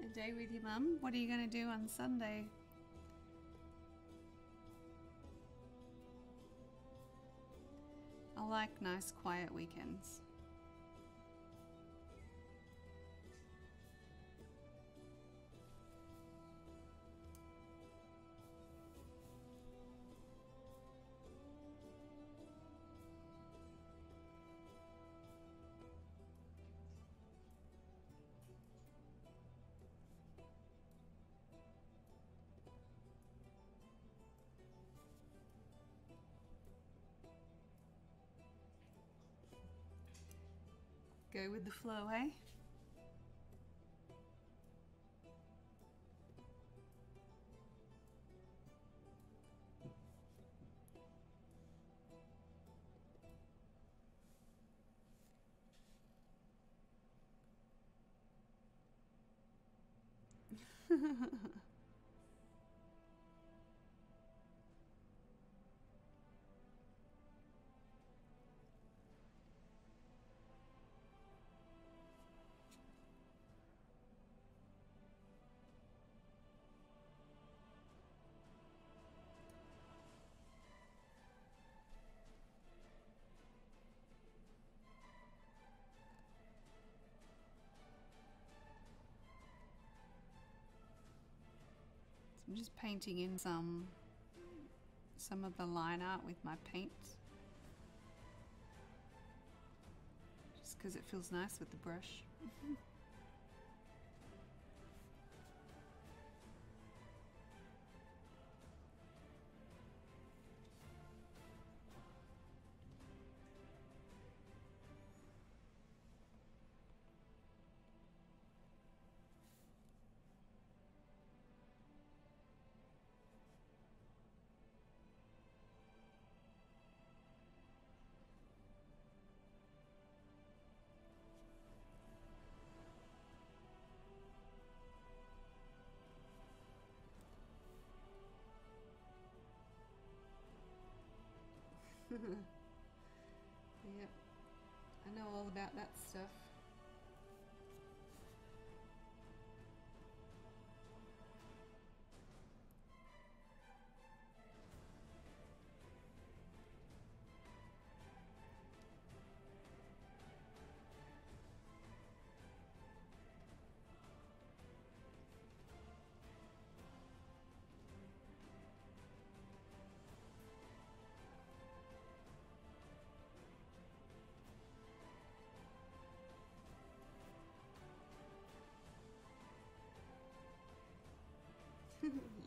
A day with your mum. What are you going to do on Sunday? I like nice quiet weekends. Go with the flow, eh? I'm just painting in some some of the line art with my paint, just because it feels nice with the brush. Mm-hmm. Yep, I know all about that stuff.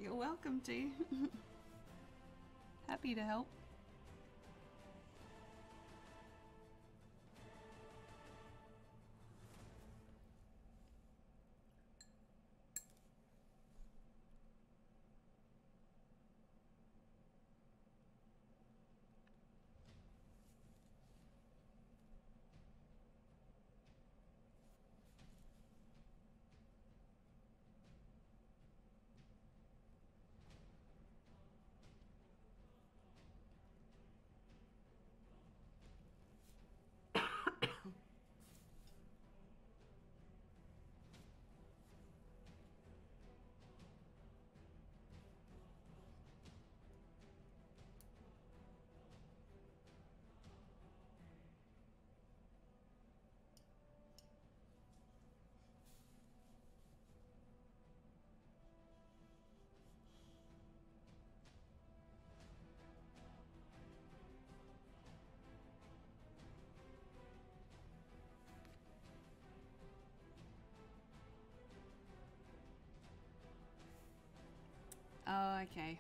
You're welcome to. Happy to help. Oh, okay.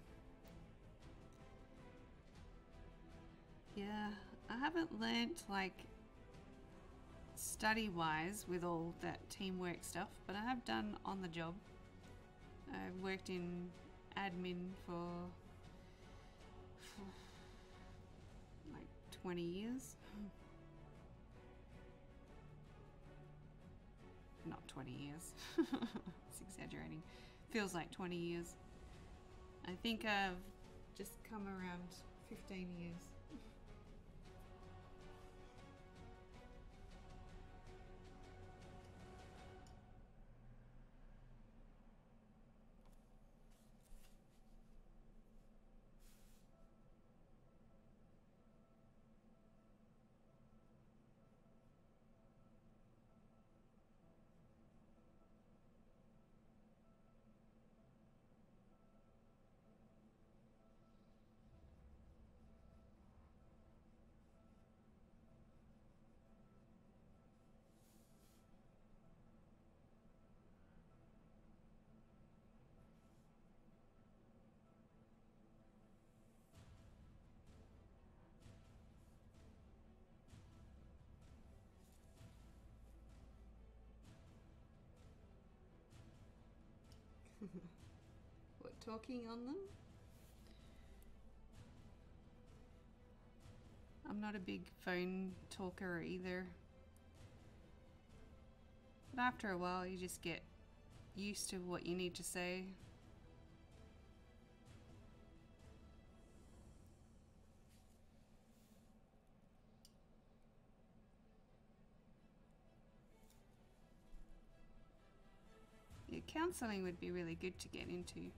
Yeah, I haven't learnt like study-wise with all that teamwork stuff, but I have done on the job. I've worked in admin for, for like twenty years. Not twenty years, it's exaggerating. Feels like twenty years. I think I've just come around fifteen years. talking on them. I'm not a big phone talker either. But after a while, you just get used to what you need to say. Yeah, counseling would be really good to get into.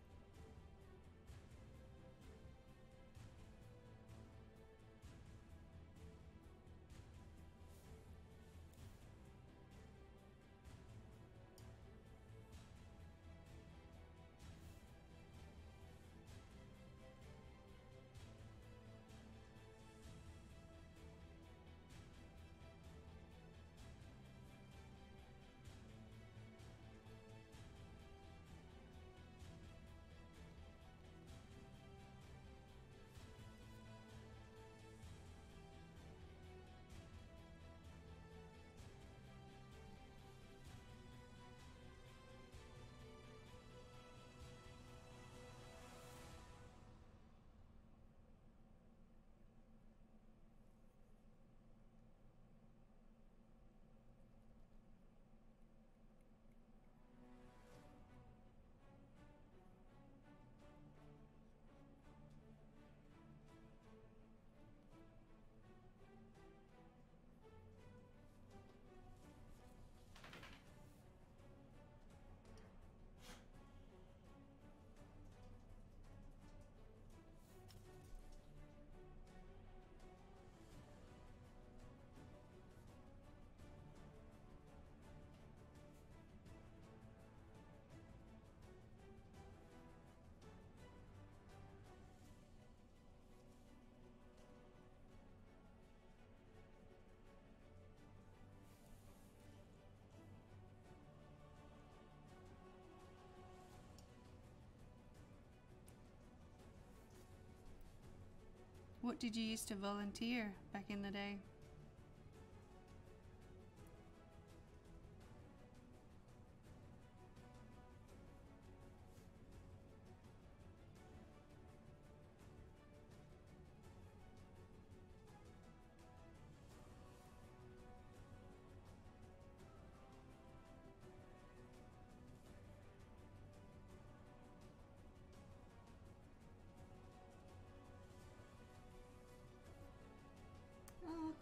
What did you used to volunteer back in the day?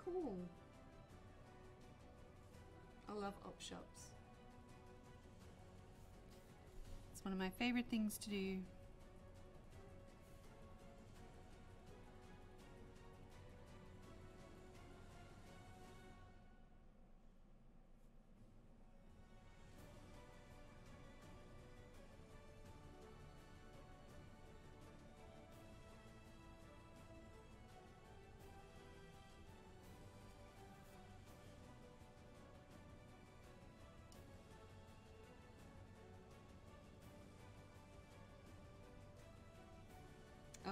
Cool. I love op shops. It's one of my favorite things to do.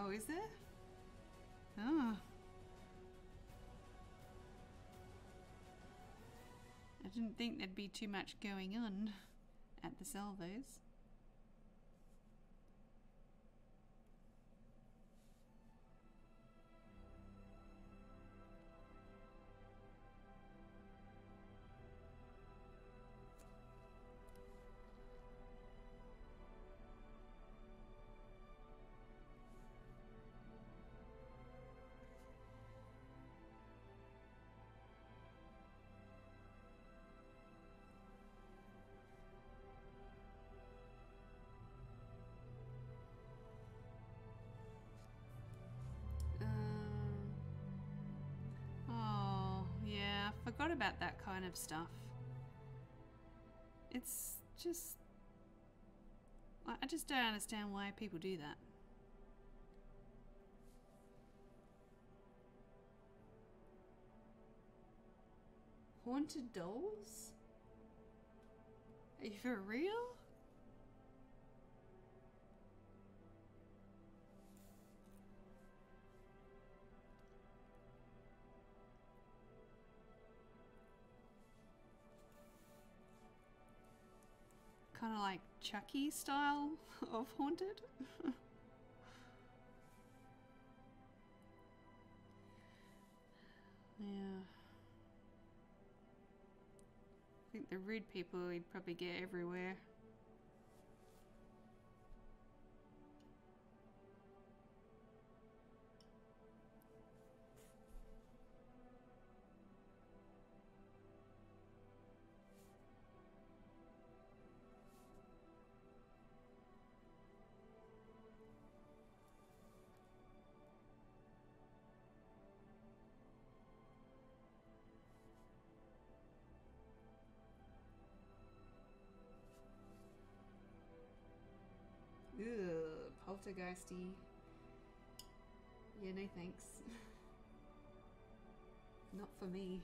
Oh, is there? Oh. I didn't think there'd be too much going on at the salvos. Forgot about that kind of stuff. It's just, I just don't understand why people do that. Haunted dolls? Are you for real? Kind of like Chucky style of haunted. Yeah. I think the rude people you'd probably get everywhere. Ugh, poltergeisty. Yeah, no thanks. Not for me.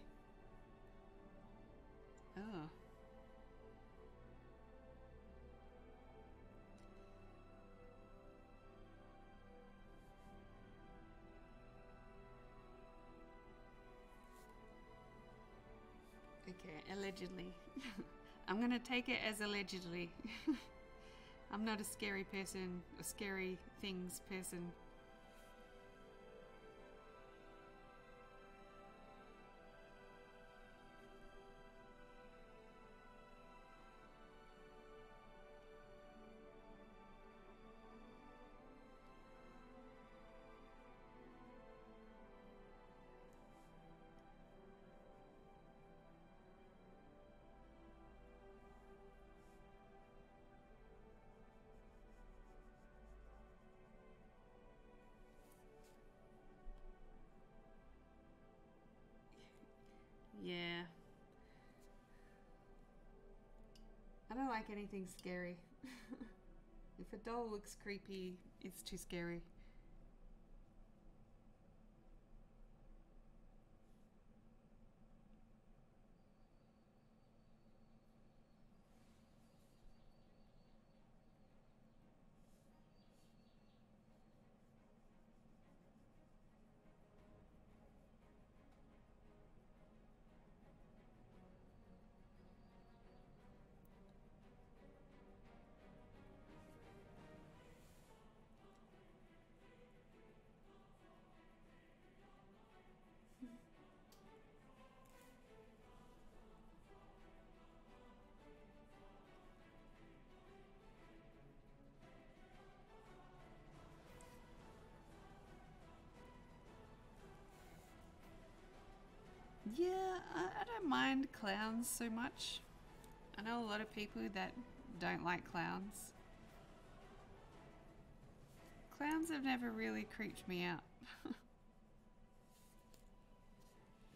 Oh. Okay, allegedly. I'm gonna take it as allegedly. I'm not a scary person, a scary things person. Yeah. I don't like anything scary. If a doll looks creepy, it's too scary. Yeah, I don't mind clowns so much. I know a lot of people that don't like clowns. Clowns have never really creeped me out.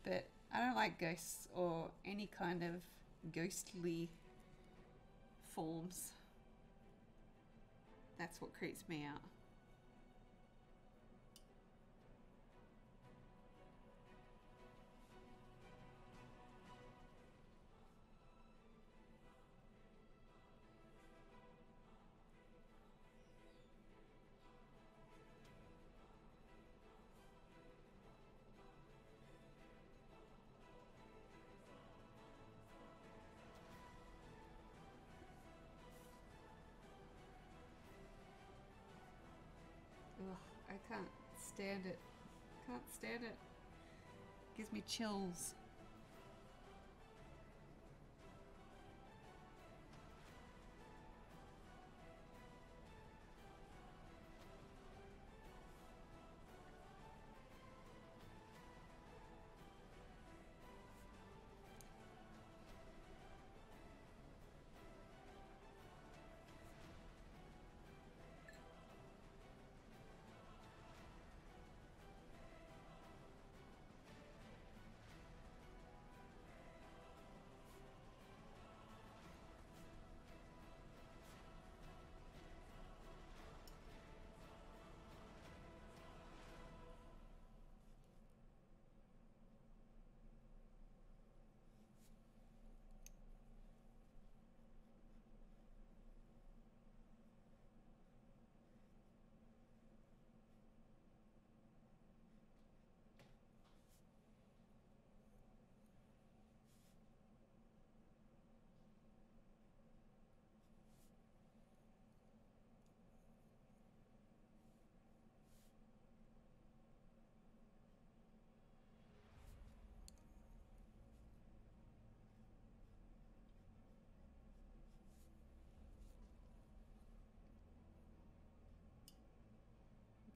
But I don't like ghosts or any kind of ghostly forms. That's what creeps me out. Stand it. Can't stand it. Gives me chills.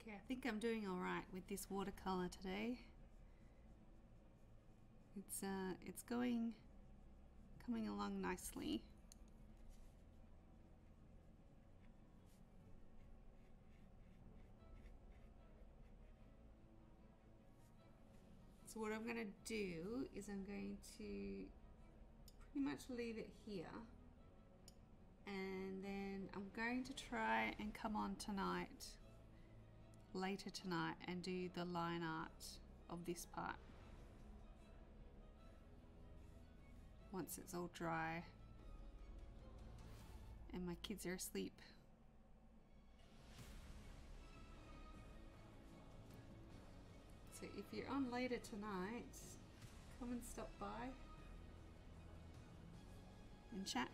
Okay, I think I'm doing all right with this watercolor today. It's uh, it's going, coming along nicely. So what I'm going to do is I'm going to pretty much leave it here, and then I'm going to try and come on tonight, later tonight, and do the line art of this part once it's all dry and my kids are asleep. So if you're on later tonight, come and stop by and chat.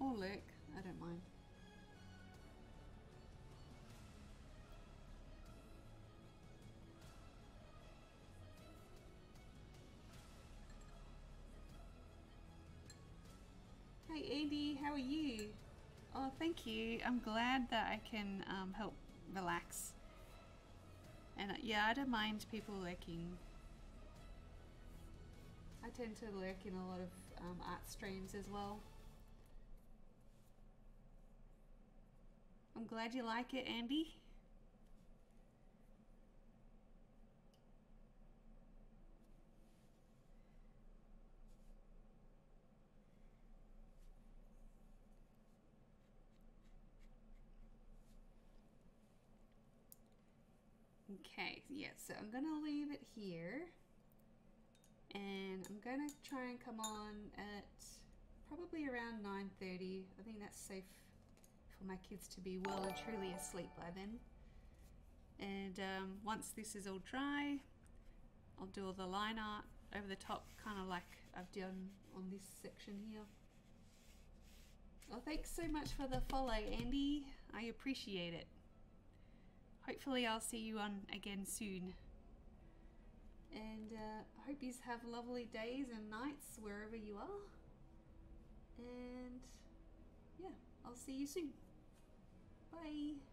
Or lurk, I don't mind. Hey Andy, how are you? Oh, thank you. I'm glad that I can um, help relax. And uh, yeah, I don't mind people lurking. I tend to lurk in a lot of um, art streams as well. I'm glad you like it, Andy. Okay, yeah, so I'm gonna leave it here and I'm gonna try and come on at probably around nine thirty. I think that's safe for my kids to be well and truly asleep by then. And um, once this is all dry, I'll do all the line art over the top, kind of like I've done on this section here. Well, thanks so much for the follow, Andy. I appreciate it. Hopefully I'll see you on again soon. And uh, I hope you have lovely days and nights wherever you are. And yeah, I'll see you soon. Bye.